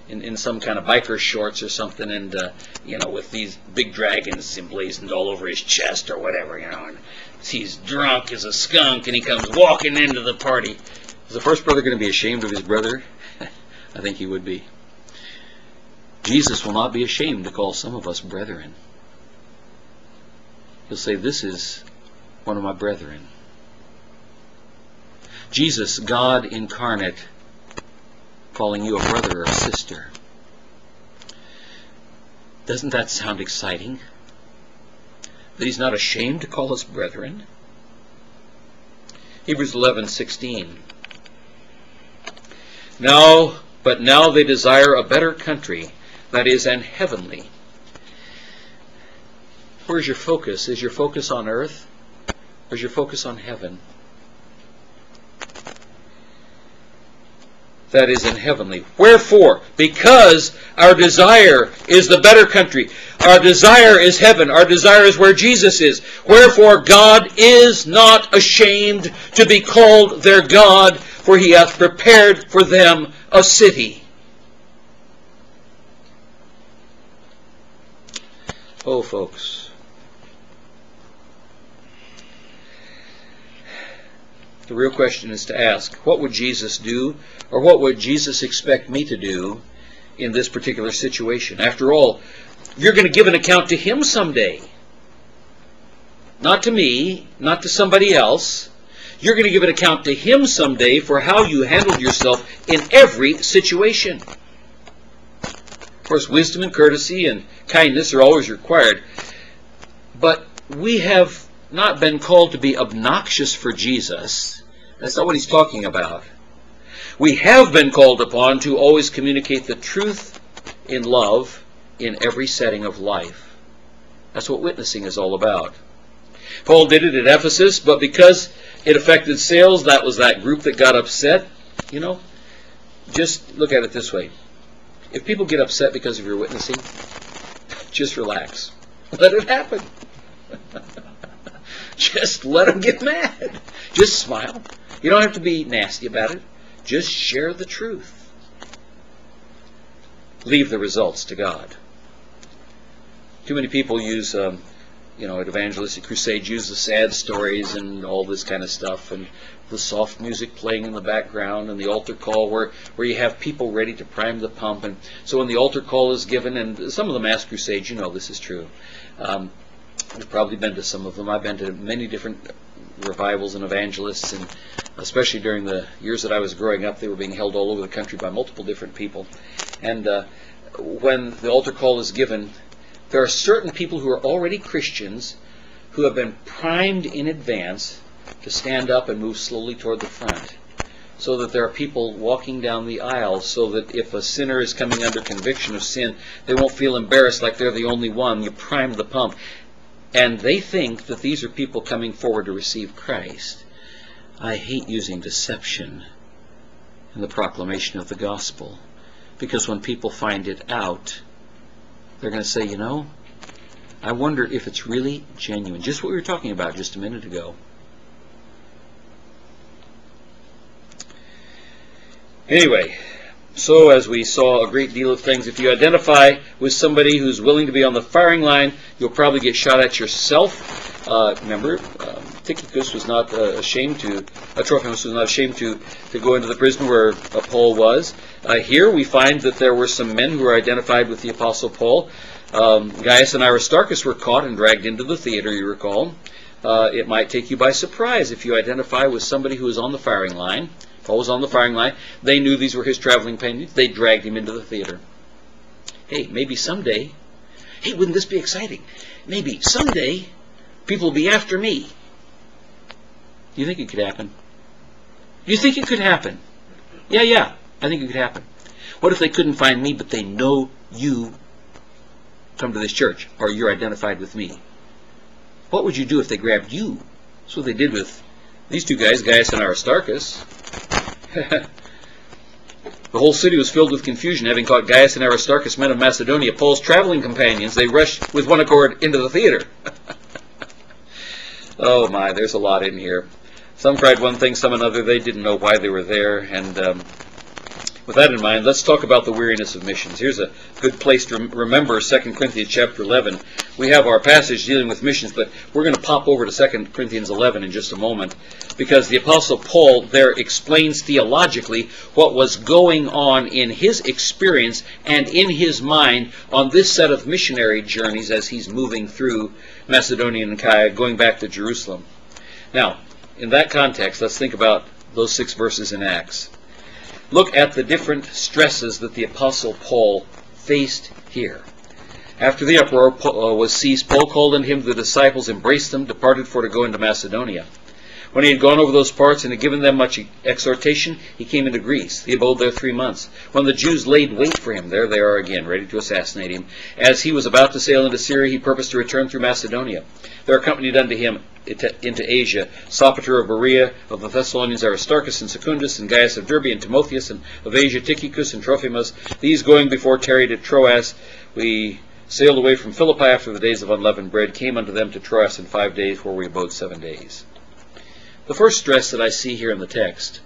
in some kind of biker shorts or something, and you know, with these big dragons emblazoned all over his chest or whatever, you know, and he's drunk as a skunk, and he comes walking into the party. Is the first brother going to be ashamed of his brother? I think he would be. Jesus will not be ashamed to call some of us brethren. He'll say, "This is one of my brethren." Jesus, God incarnate, calling you a brother or a sister. Doesn't that sound exciting? That he's not ashamed to call us brethren? Hebrews 11:16. But now they desire a better country, that is, an heavenly. Where's your focus? Is your focus on earth? Or is your focus on heaven? that is in heavenly. Wherefore, because our desire is the better country, our desire is heaven, our desire is where Jesus is. Wherefore, God is not ashamed to be called their God, for he hath prepared for them a city. Oh, folks. The real question is to ask, what would Jesus do, or what would Jesus expect me to do in this particular situation? After all, you're going to give an account to him someday. Not to me, not to somebody else. You're going to give an account to him someday for how you handled yourself in every situation. Of course, wisdom and courtesy and kindness are always required. But we have not been called to be obnoxious for Jesus. That's not what he's talking about. We have been called upon to always communicate the truth in love in every setting of life. That's what witnessing is all about. Paul did it at Ephesus, but because it affected sales, that was that group that got upset. You know, just look at it this way. If people get upset because of your witnessing, just relax. Let it happen. Just let them get mad. Just smile. You don't have to be nasty about it. Just share the truth. Leave the results to God. Too many people use, you know, at evangelistic crusades, use the sad stories and all this kind of stuff, and the soft music playing in the background, and the altar call where you have people ready to prime the pump. And so when the altar call is given, and some of the mass crusades, you know this is true, I've probably been to some of them. I've been to many different revivals and evangelists, and especially during the years that I was growing up, they were being held all over the country by multiple different people. And when the altar call is given, there are certain people who are already Christians who have been primed in advance to stand up and move slowly toward the front, so that there are people walking down the aisle, so that if a sinner is coming under conviction of sin, they won't feel embarrassed like they're the only one. You prime the pump. And they think that these are people coming forward to receive Christ. I hate using deception in the proclamation of the gospel, because when people find it out, they're going to say, you know, I wonder if it's really genuine. Just what we were talking about just a minute ago. Anyway, so as we saw a great deal of things, if you identify with somebody who's willing to be on the firing line, you'll probably get shot at yourself. Remember, Tychicus was not ashamed to, Trophimus was not ashamed to go into the prison where Paul was. Here we find that there were some men who were identified with the Apostle Paul. Gaius and Aristarchus were caught and dragged into the theater, you recall. It might take you by surprise if you identify with somebody who is on the firing line. Paul was on the firing line. They knew these were his traveling pains. They dragged him into the theater. Hey, maybe someday, hey, wouldn't this be exciting? Maybe someday people will be after me. Do you think it could happen? Do you think it could happen? Yeah, I think it could happen. What if they couldn't find me, but they know you come to this church, or you're identified with me? What would you do if they grabbed you? That's what they did with these two guys, Gaius and Aristarchus. The whole city was filled with confusion, having caught Gaius and Aristarchus, men of Macedonia, Paul's traveling companions. They rushed with one accord into the theater. Oh my, there's a lot in here. Some cried one thing, some another. They didn't know why they were there. And with that in mind, let's talk about the weariness of missions. Here's a good place to remember 2 Corinthians chapter 11. We have our passage dealing with missions, but we're going to pop over to 2 Corinthians 11 in just a moment, because the Apostle Paul there explains theologically what was going on in his experience and in his mind on this set of missionary journeys as he's moving through Macedonia and Achaia, going back to Jerusalem. Now, in that context, let's think about those 6 verses in Acts. Look at the different stresses that the Apostle Paul faced here. After the uproar was ceased, Paul called on him the disciples, embraced them, departed for to go into Macedonia. When he had gone over those parts and had given them much exhortation, he came into Greece. He abode there 3 months. When the Jews laid wait for him, there they are again, ready to assassinate him. As he was about to sail into Syria, he purposed to return through Macedonia. There accompanied unto him into Asia Sopater of Berea, of the Thessalonians Aristarchus and Secundus, and Gaius of Derbe, and Timotheus, and of Asia Tychicus and Trophimus. These going before tarried at Troas. We sailed away from Philippi after the days of unleavened bread, came unto them to Troas in 5 days, where we abode 7 days. The first stress that I see here in the text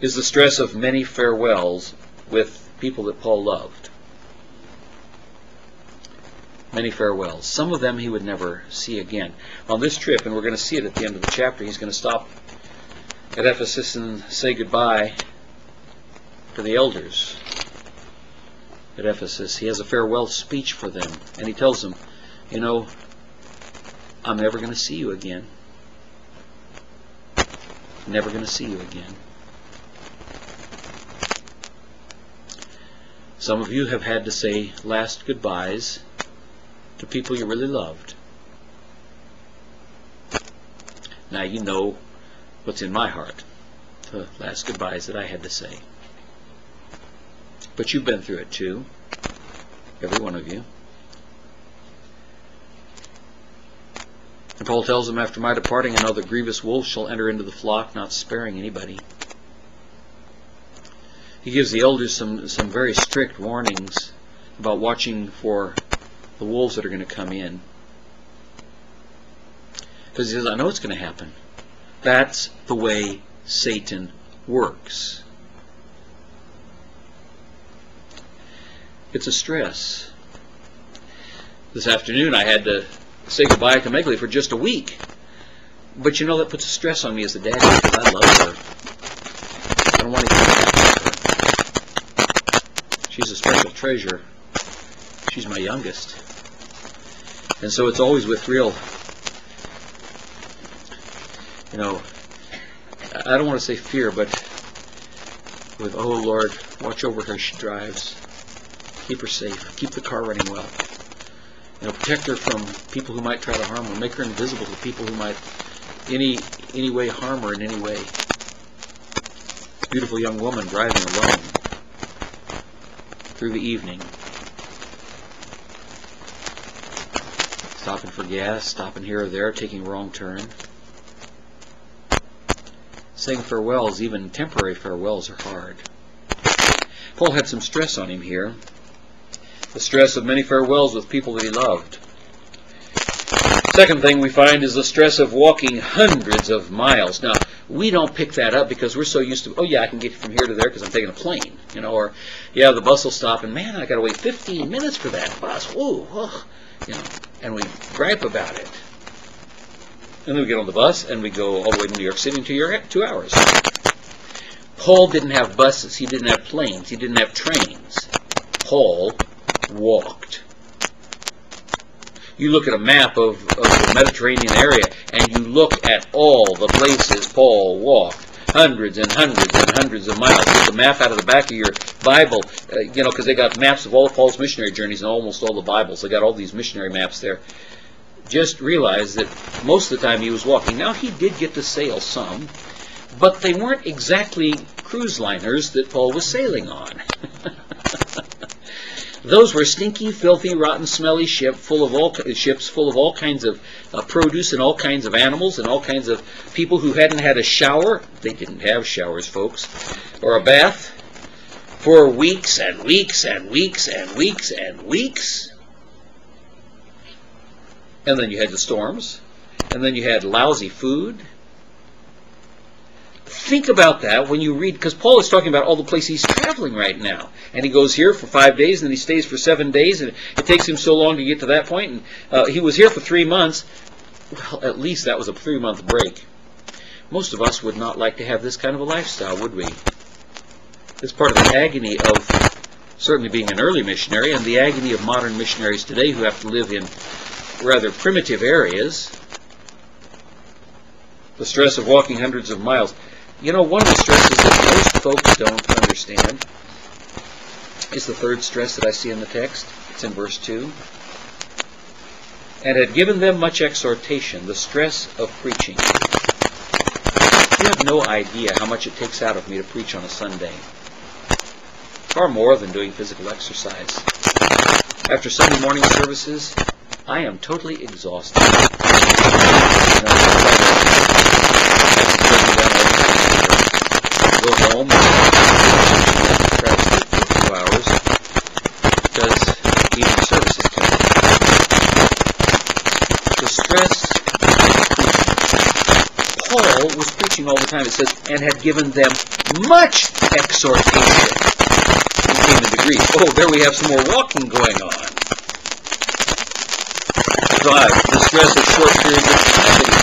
is the stress of many farewells with people that Paul loved. Many farewells. Some of them he would never see again. On this trip, and we're going to see it at the end of the chapter, he's going to stop at Ephesus and say goodbye to the elders at Ephesus. He has a farewell speech for them, and he tells them, you know, I'm never going to see you again. Never going to see you again. Some of you have had to say last goodbyes to people you really loved. Now you know what's in my heart, the last goodbyes that I had to say. But you've been through it too, every one of you. And Paul tells them, after my departing, another grievous wolf shall enter into the flock, not sparing anybody. He gives the elders some very strict warnings about watching for the wolves that are going to come in. Because he says, I know it's going to happen. That's the way Satan works. It's a stress. This afternoon I had to say goodbye to Megley for just a week. But you know, that puts a stress on me as a dad, because I love her. I don't want to get back to her. She's a special treasure. She's my youngest. And so it's always with real, you know, I don't want to say fear, but with, oh Lord, watch over her, she drives. Keep her safe. Keep the car running well. You know, protect her from people who might try to harm her. Make her invisible to people who might any way harm her in any way. Beautiful young woman driving alone through the evening. Stopping for gas, stopping here or there, taking a wrong turn. Saying farewells, even temporary farewells, are hard. Paul had some stress on him here. The stress of many farewells with people that he loved. Second thing we find is the stress of walking hundreds of miles. Now, we don't pick that up because we're so used to, oh yeah, I can get from here to there because I'm taking a plane, you know, or yeah, the bus will stop and man, I got to wait 15 minutes for that bus. Whoa, ugh. You know, and we gripe about it. And then we get on the bus and we go all the way to New York City in 2 hours. Paul didn't have buses. He didn't have planes. He didn't have trains. Paul walked. You look at a map of the Mediterranean area and you look at all the places Paul walked. Hundreds and hundreds and hundreds of miles. Get the map out of the back of your Bible, you know, because they got maps of all of Paul's missionary journeys in almost all the Bibles. They got all these missionary maps there. Just realize that most of the time he was walking. Now, he did get to sail some, but they weren't exactly cruise liners that Paul was sailing on. Those were stinky, filthy, rotten, smelly ships full of all kinds of produce and all kinds of animals and all kinds of people who hadn't had a shower. They didn't have showers, folks, or a bath for weeks and weeks and weeks and weeks and weeks. And then you had the storms, and then you had lousy food. Think about that when you read, because Paul is talking about all the places he's traveling right now. And he goes here for 5 days, and then he stays for 7 days, and it takes him so long to get to that point. And he was here for 3 months. Well, at least that was a 3-month break. Most of us would not like to have this kind of a lifestyle, would we? It's part of the agony of certainly being an early missionary, and the agony of modern missionaries today who have to live in rather primitive areas. The stress of walking hundreds of miles. You know, one of the stresses that most folks don't understand is the third stress that I see in the text. It's in verse 2. And had given them much exhortation, the stress of preaching. You have no idea how much it takes out of me to preach on a Sunday. Far more than doing physical exercise. After Sunday morning services, I am totally exhausted. Go home, perhaps sleep for a few hours, does evening services count? The stress of preaching. Paul was preaching all the time, it says, and had given them much exhortation. He came into grief. Oh, there we have some more walking going on. Drive, the stress of short periods of time.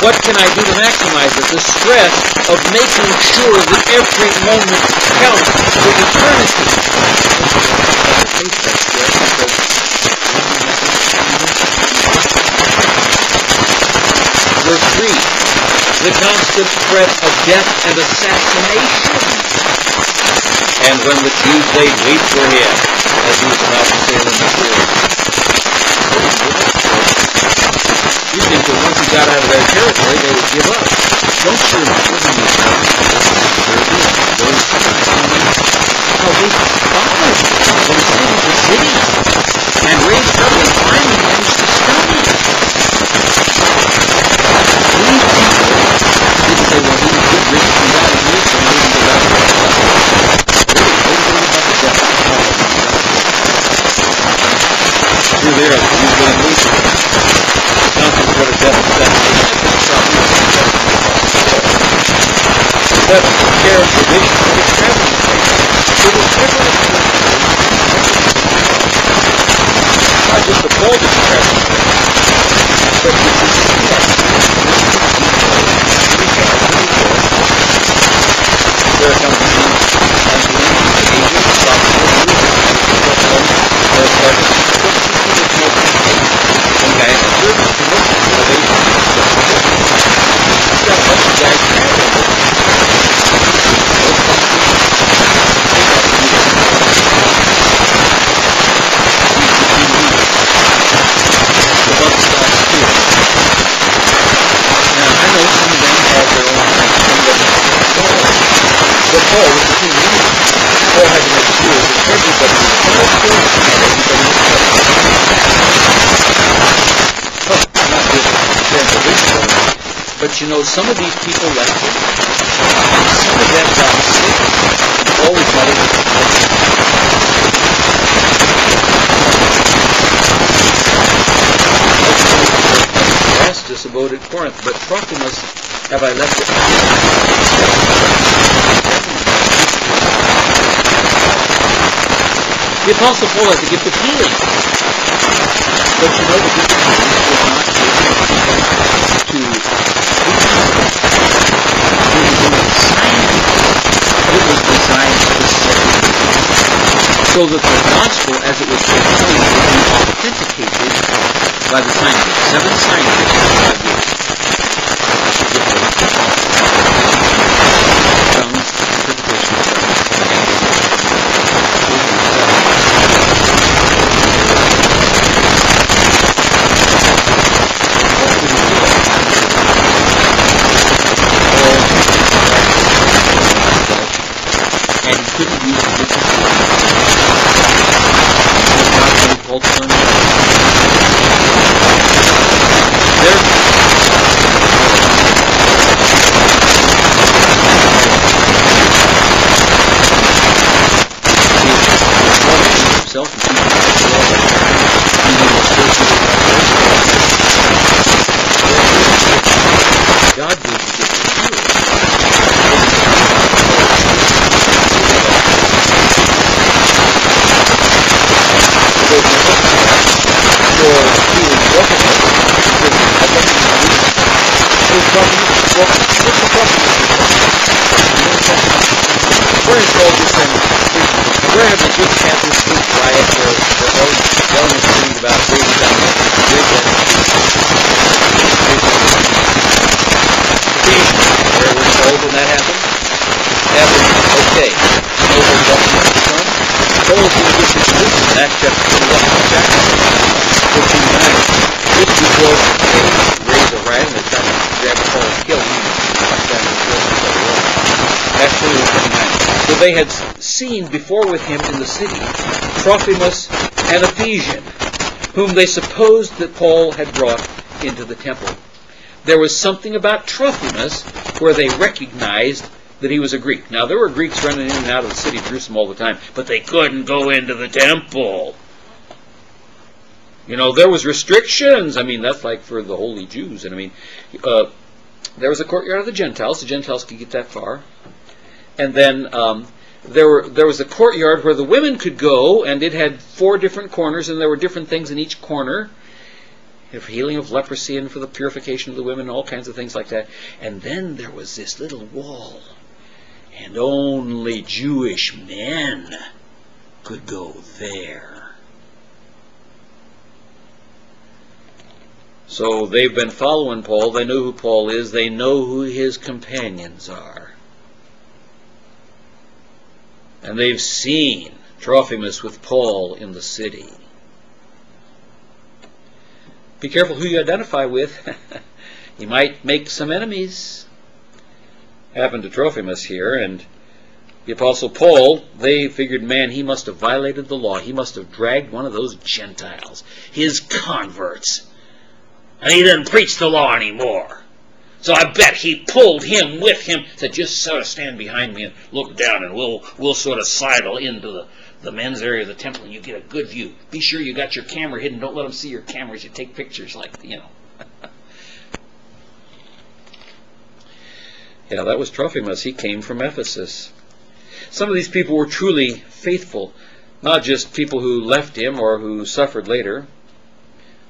What can I do to maximize it? The stress of making sure that every moment counts for eternity. Verse 3, the constant threat of death and assassination. And when the Jews laid wait for him, as he was about to sail in the sea. You think that once you got out of their territory, they would give up. Don't you remember when you got out of their territory? Those how they followed from city to city and raised up an army against the Scots. These people didn't say, well, we would get rid of the out of this and we would get out of this. They were thinking about the devil. Here they are, you're going to lose it. That care of provision for the traveling place. It was not just the cold of the traveling place, but this is the stress. There comes the Dean Bergen, the Sopater, and Gaius and Judy, you know, some of these people left it, and some of them got sick, and always had it. Erastus abode at Corinth, but Trophimus have I left it. The Apostle Paul had to get the healing, but you know the gift of healing was not to it was designed for the saved, so that the gospel, as it was proclaimed, would be authenticated by the scientists. Seven scientists have Acts chapter 21, 14, 9. This was a raise a rat and they're trying to grab Paul and kill him. Acts 21, 29. So they had seen before with him in the city Trophimus, an Ephesian, whom they supposed that Paul had brought into the temple. There was something about Trophimus where they recognized that he was a Greek. Now, there were Greeks running in and out of the city of Jerusalem all the time, but they couldn't go into the temple. You know, there was restrictions. I mean, that's like for the holy Jews. And I mean, there was a courtyard of the Gentiles. The Gentiles could get that far. And then there was a courtyard where the women could go, and it had four different corners, and there were different things in each corner. For healing of leprosy and for the purification of the women, all kinds of things like that. And then there was this little wall, and only Jewish men could go there. So they've been following Paul. They know who Paul is. They know who his companions are. And they've seen Trophimus with Paul in the city. Be careful who you identify with. You might make some enemies. Happened to Trophimus here, and the Apostle Paul, they figured, man, he must have violated the law. He must have dragged one of those Gentiles, his converts. And he didn't preach the law anymore. So I bet he pulled him with him, said, just sort of stand behind me and look down, and we'll sort of sidle into the men's area of the temple, and you get a good view. Be sure you got your camera hidden. Don't let them see your cameras. You take pictures like, you know. Yeah, that was Trophimus. He came from Ephesus. Some of these people were truly faithful, not just people who left him or who suffered later.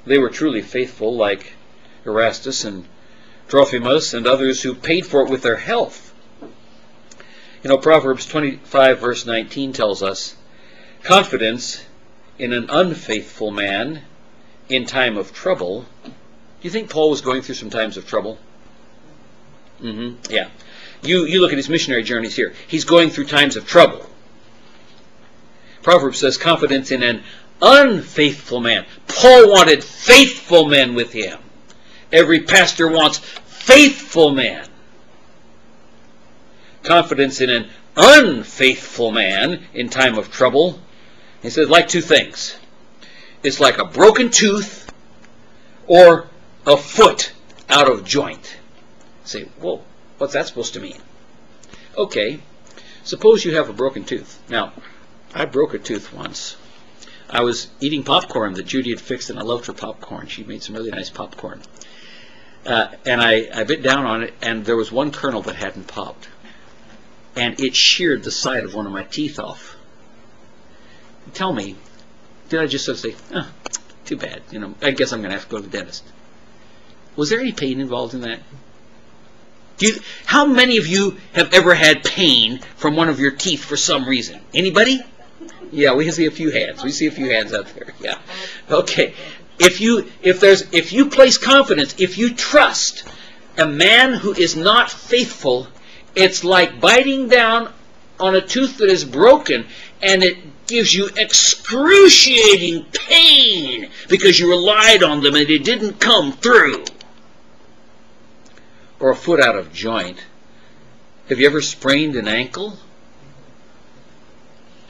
They were truly faithful, like Erastus and Trophimus and others who paid for it with their health. You know, Proverbs 25, verse 19 tells us, confidence in an unfaithful man in time of trouble. Do you think Paul was going through some times of trouble? Yeah. You look at his missionary journeys here. He's going through times of trouble. Proverbs says confidence in an unfaithful man. Paul wanted faithful men with him. Every pastor wants faithful men. Confidence in an unfaithful man in time of trouble. He says, like two things. It's like a broken tooth or a foot out of joint. Say, whoa, what's that supposed to mean? Okay, suppose you have a broken tooth. Now, I broke a tooth once. I was eating popcorn that Judy had fixed, and I loved her popcorn. She made some really nice popcorn. And I bit down on it, and there was one kernel that hadn't popped. And it sheared the side of one of my teeth off. Tell me, did I just sort of say, oh, too bad, you know, I guess I'm going to have to go to the dentist? Was there any pain involved in that? How many of you have ever had pain from one of your teeth for some reason? Anybody? Yeah, we see a few hands. We see a few hands out there. Yeah. Okay. If you place confidence, if you trust a man who is not faithful, it's like biting down on a tooth that is broken, and it gives you excruciating pain because you relied on them and it didn't come through. Or a foot out of joint. Have you ever sprained an ankle?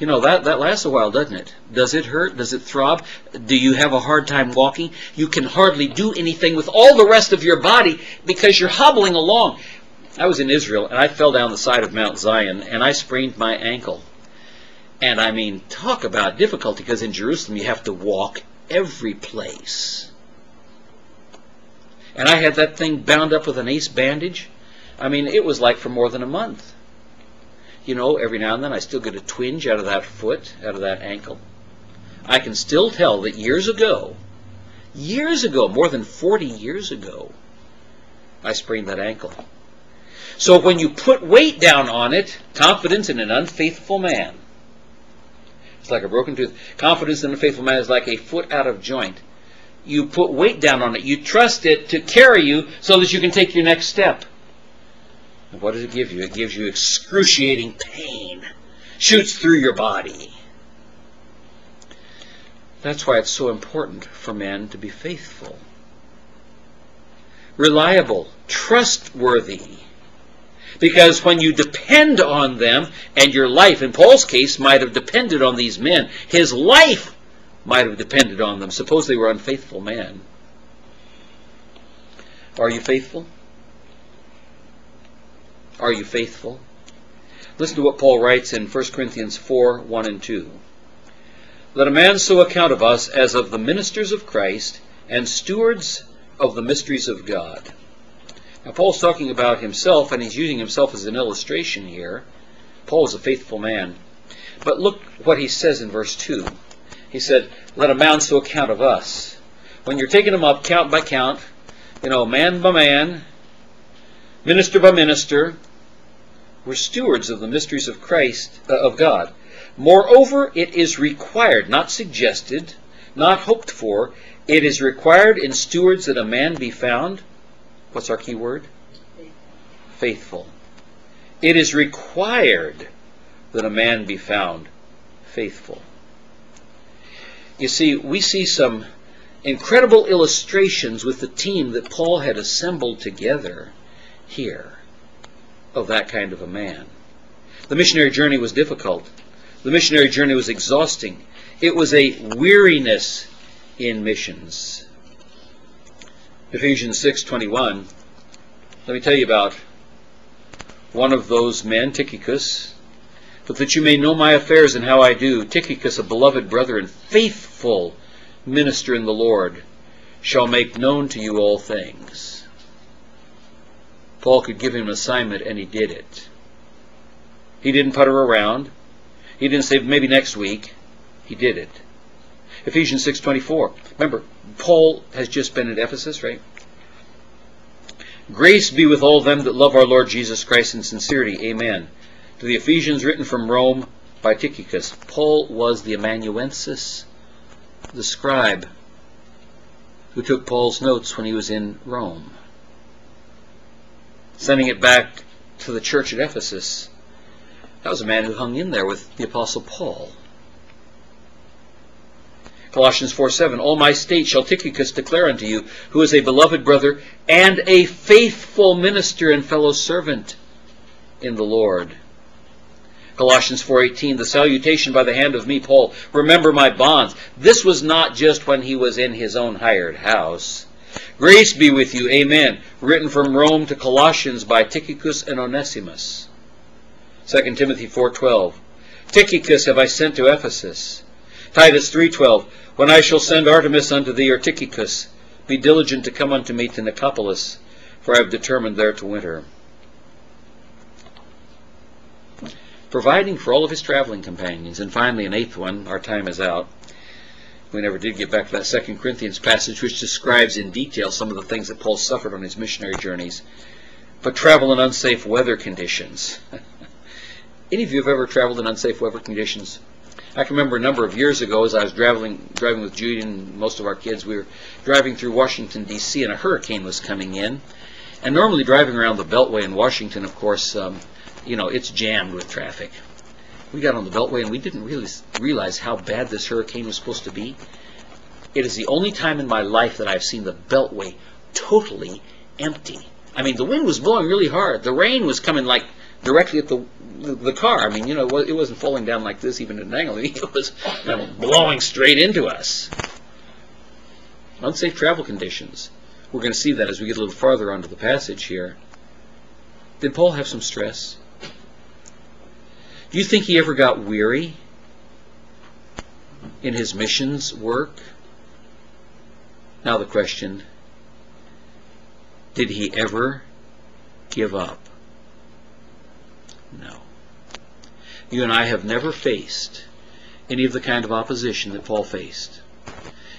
You know, that lasts a while, doesn't it? Does it hurt? Does it throb? Do you have a hard time walking? You can hardly do anything with all the rest of your body because you're hobbling along. I was in Israel, and I fell down the side of Mount Zion, and I sprained my ankle. And I mean, talk about difficulty, because in Jerusalem you have to walk every place. And I had that thing bound up with an ace bandage. I mean, it was like for more than a month. You know, every now and then I still get a twinge out of that foot, out of that ankle. I can still tell that years ago, more than 40 years ago, I sprained that ankle. So when you put weight down on it, confidence in an unfaithful man. It's like a broken tooth. Confidence in an unfaithful man is like a foot out of joint. You put weight down on it. You trust it to carry you so that you can take your next step. And what does it give you? It gives you excruciating pain. Shoots through your body. That's why it's so important for men to be faithful, reliable, trustworthy. Because when you depend on them, and your life, in Paul's case, might have depended on these men. His life might have depended on them. Suppose they were unfaithful men. Are you faithful? Are you faithful? Listen to what Paul writes in 1 Corinthians 4, 1 and 2. Let a man so account of us as of the ministers of Christ and stewards of the mysteries of God. Now, Paul's talking about himself, and he's using himself as an illustration here. Paul is a faithful man. But look what he says in verse 2. He said, let a man so account of us. When you're taking them up count by count, you know, man by man, minister by minister, we're stewards of the mysteries of Christ, of God. Moreover, it is required, not suggested, not hoped for, it is required in stewards that a man be found. What's our key word? Faithful. It is required that a man be found faithful. You see, we see some incredible illustrations with the team that Paul had assembled together here of that kind of a man. The missionary journey was difficult. The missionary journey was exhausting. It was a weariness in missions. Ephesians 6:21. Let me tell you about one of those men, Tychicus. But that you may know my affairs and how I do, Tychicus, a beloved brother and faithful minister in the Lord, shall make known to you all things. Paul could give him an assignment, and he did it. He didn't putter around. He didn't say maybe next week. He did it. Ephesians 6:24. Remember, Paul has just been at Ephesus, right? Grace be with all them that love our Lord Jesus Christ in sincerity. Amen. To the Ephesians written from Rome by Tychicus. Paul was the amanuensis, the scribe who took Paul's notes when he was in Rome, sending it back to the church at Ephesus. That was a man who hung in there with the Apostle Paul. Colossians 4:7, all my state shall Tychicus declare unto you, who is a beloved brother and a faithful minister and fellow servant in the Lord. Colossians 4:18, the salutation by the hand of me, Paul, remember my bonds. This was not just when he was in his own hired house. Grace be with you, amen, written from Rome to Colossians by Tychicus and Onesimus. 2 Timothy 4:12, Tychicus have I sent to Ephesus. Titus 3:12, when I shall send Artemis unto thee, or Tychicus, be diligent to come unto me to Nicopolis, for I have determined there to winter. Providing for all of his traveling companions. And finally, an eighth one, our time is out. We never did get back to that 2 Corinthians passage, which describes in detail some of the things that Paul suffered on his missionary journeys. But travel in unsafe weather conditions. Any of you have ever traveled in unsafe weather conditions? I can remember a number of years ago, as I was driving with Judy and most of our kids, we were driving through Washington, D.C., and a hurricane was coming in. And normally driving around the Beltway in Washington, of course, you know, it's jammed with traffic. We got on the Beltway, and we didn't really realize how bad this hurricane was supposed to be. It is the only time in my life that I've seen the Beltway totally empty. I mean, the wind was blowing really hard. The rain was coming like directly at the car. I mean, you know, it wasn't falling down like this, even at an angle. It was, you know, blowing straight into us. Unsafe travel conditions. We're going to see that as we get a little farther onto the passage here. Did Paul have some stress? Do you think he ever got weary in his missions work? Now the question, did he ever give up? No. You and I have never faced any of the kind of opposition that Paul faced.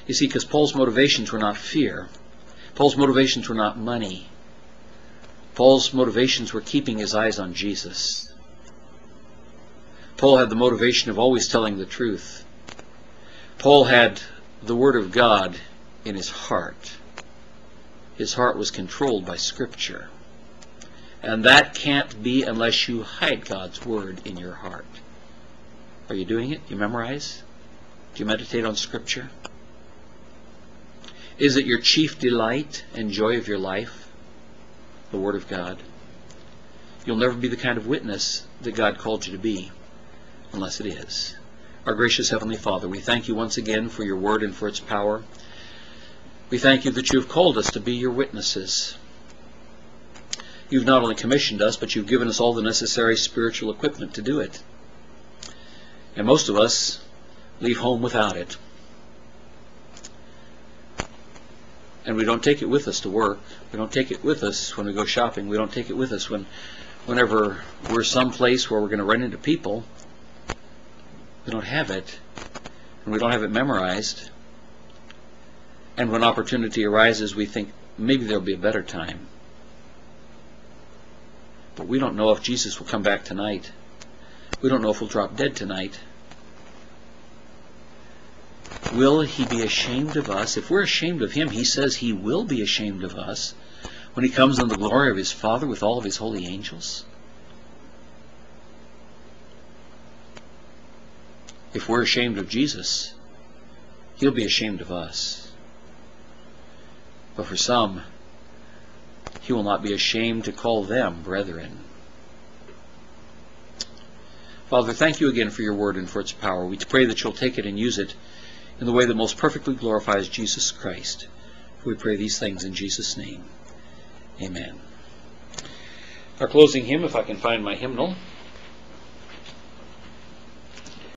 You see, because Paul's motivations were not fear. Paul's motivations were not money. Paul's motivations were keeping his eyes on Jesus. Paul had the motivation of always telling the truth. Paul had the Word of God in his heart. His heart was controlled by Scripture. And that can't be unless you hide God's Word in your heart. Are you doing it? You memorize? Do you meditate on Scripture? Is it your chief delight and joy of your life? The Word of God. You'll never be the kind of witness that God called you to be unless it is. Our gracious Heavenly Father, we thank you once again for your Word and for its power. We thank you that you've called us to be your witnesses. You've not only commissioned us, but you've given us all the necessary spiritual equipment to do it. And most of us leave home without it. And we don't take it with us to work. We don't take it with us when we go shopping. We don't take it with us whenever we're someplace where we're going to run into people. We don't have it, and we don't have it memorized. And when opportunity arises, we think maybe there'll be a better time. But we don't know if Jesus will come back tonight. We don't know if we'll drop dead tonight. Will he be ashamed of us? If we're ashamed of him, he says he will be ashamed of us when he comes in the glory of his Father with all of his holy angels. If we're ashamed of Jesus, he'll be ashamed of us. But for some, he will not be ashamed to call them brethren. Father, thank you again for your word and for its power. We pray that you'll take it and use it in the way that most perfectly glorifies Jesus Christ. We pray these things in Jesus' name. Amen. Our closing hymn, if I can find my hymnal.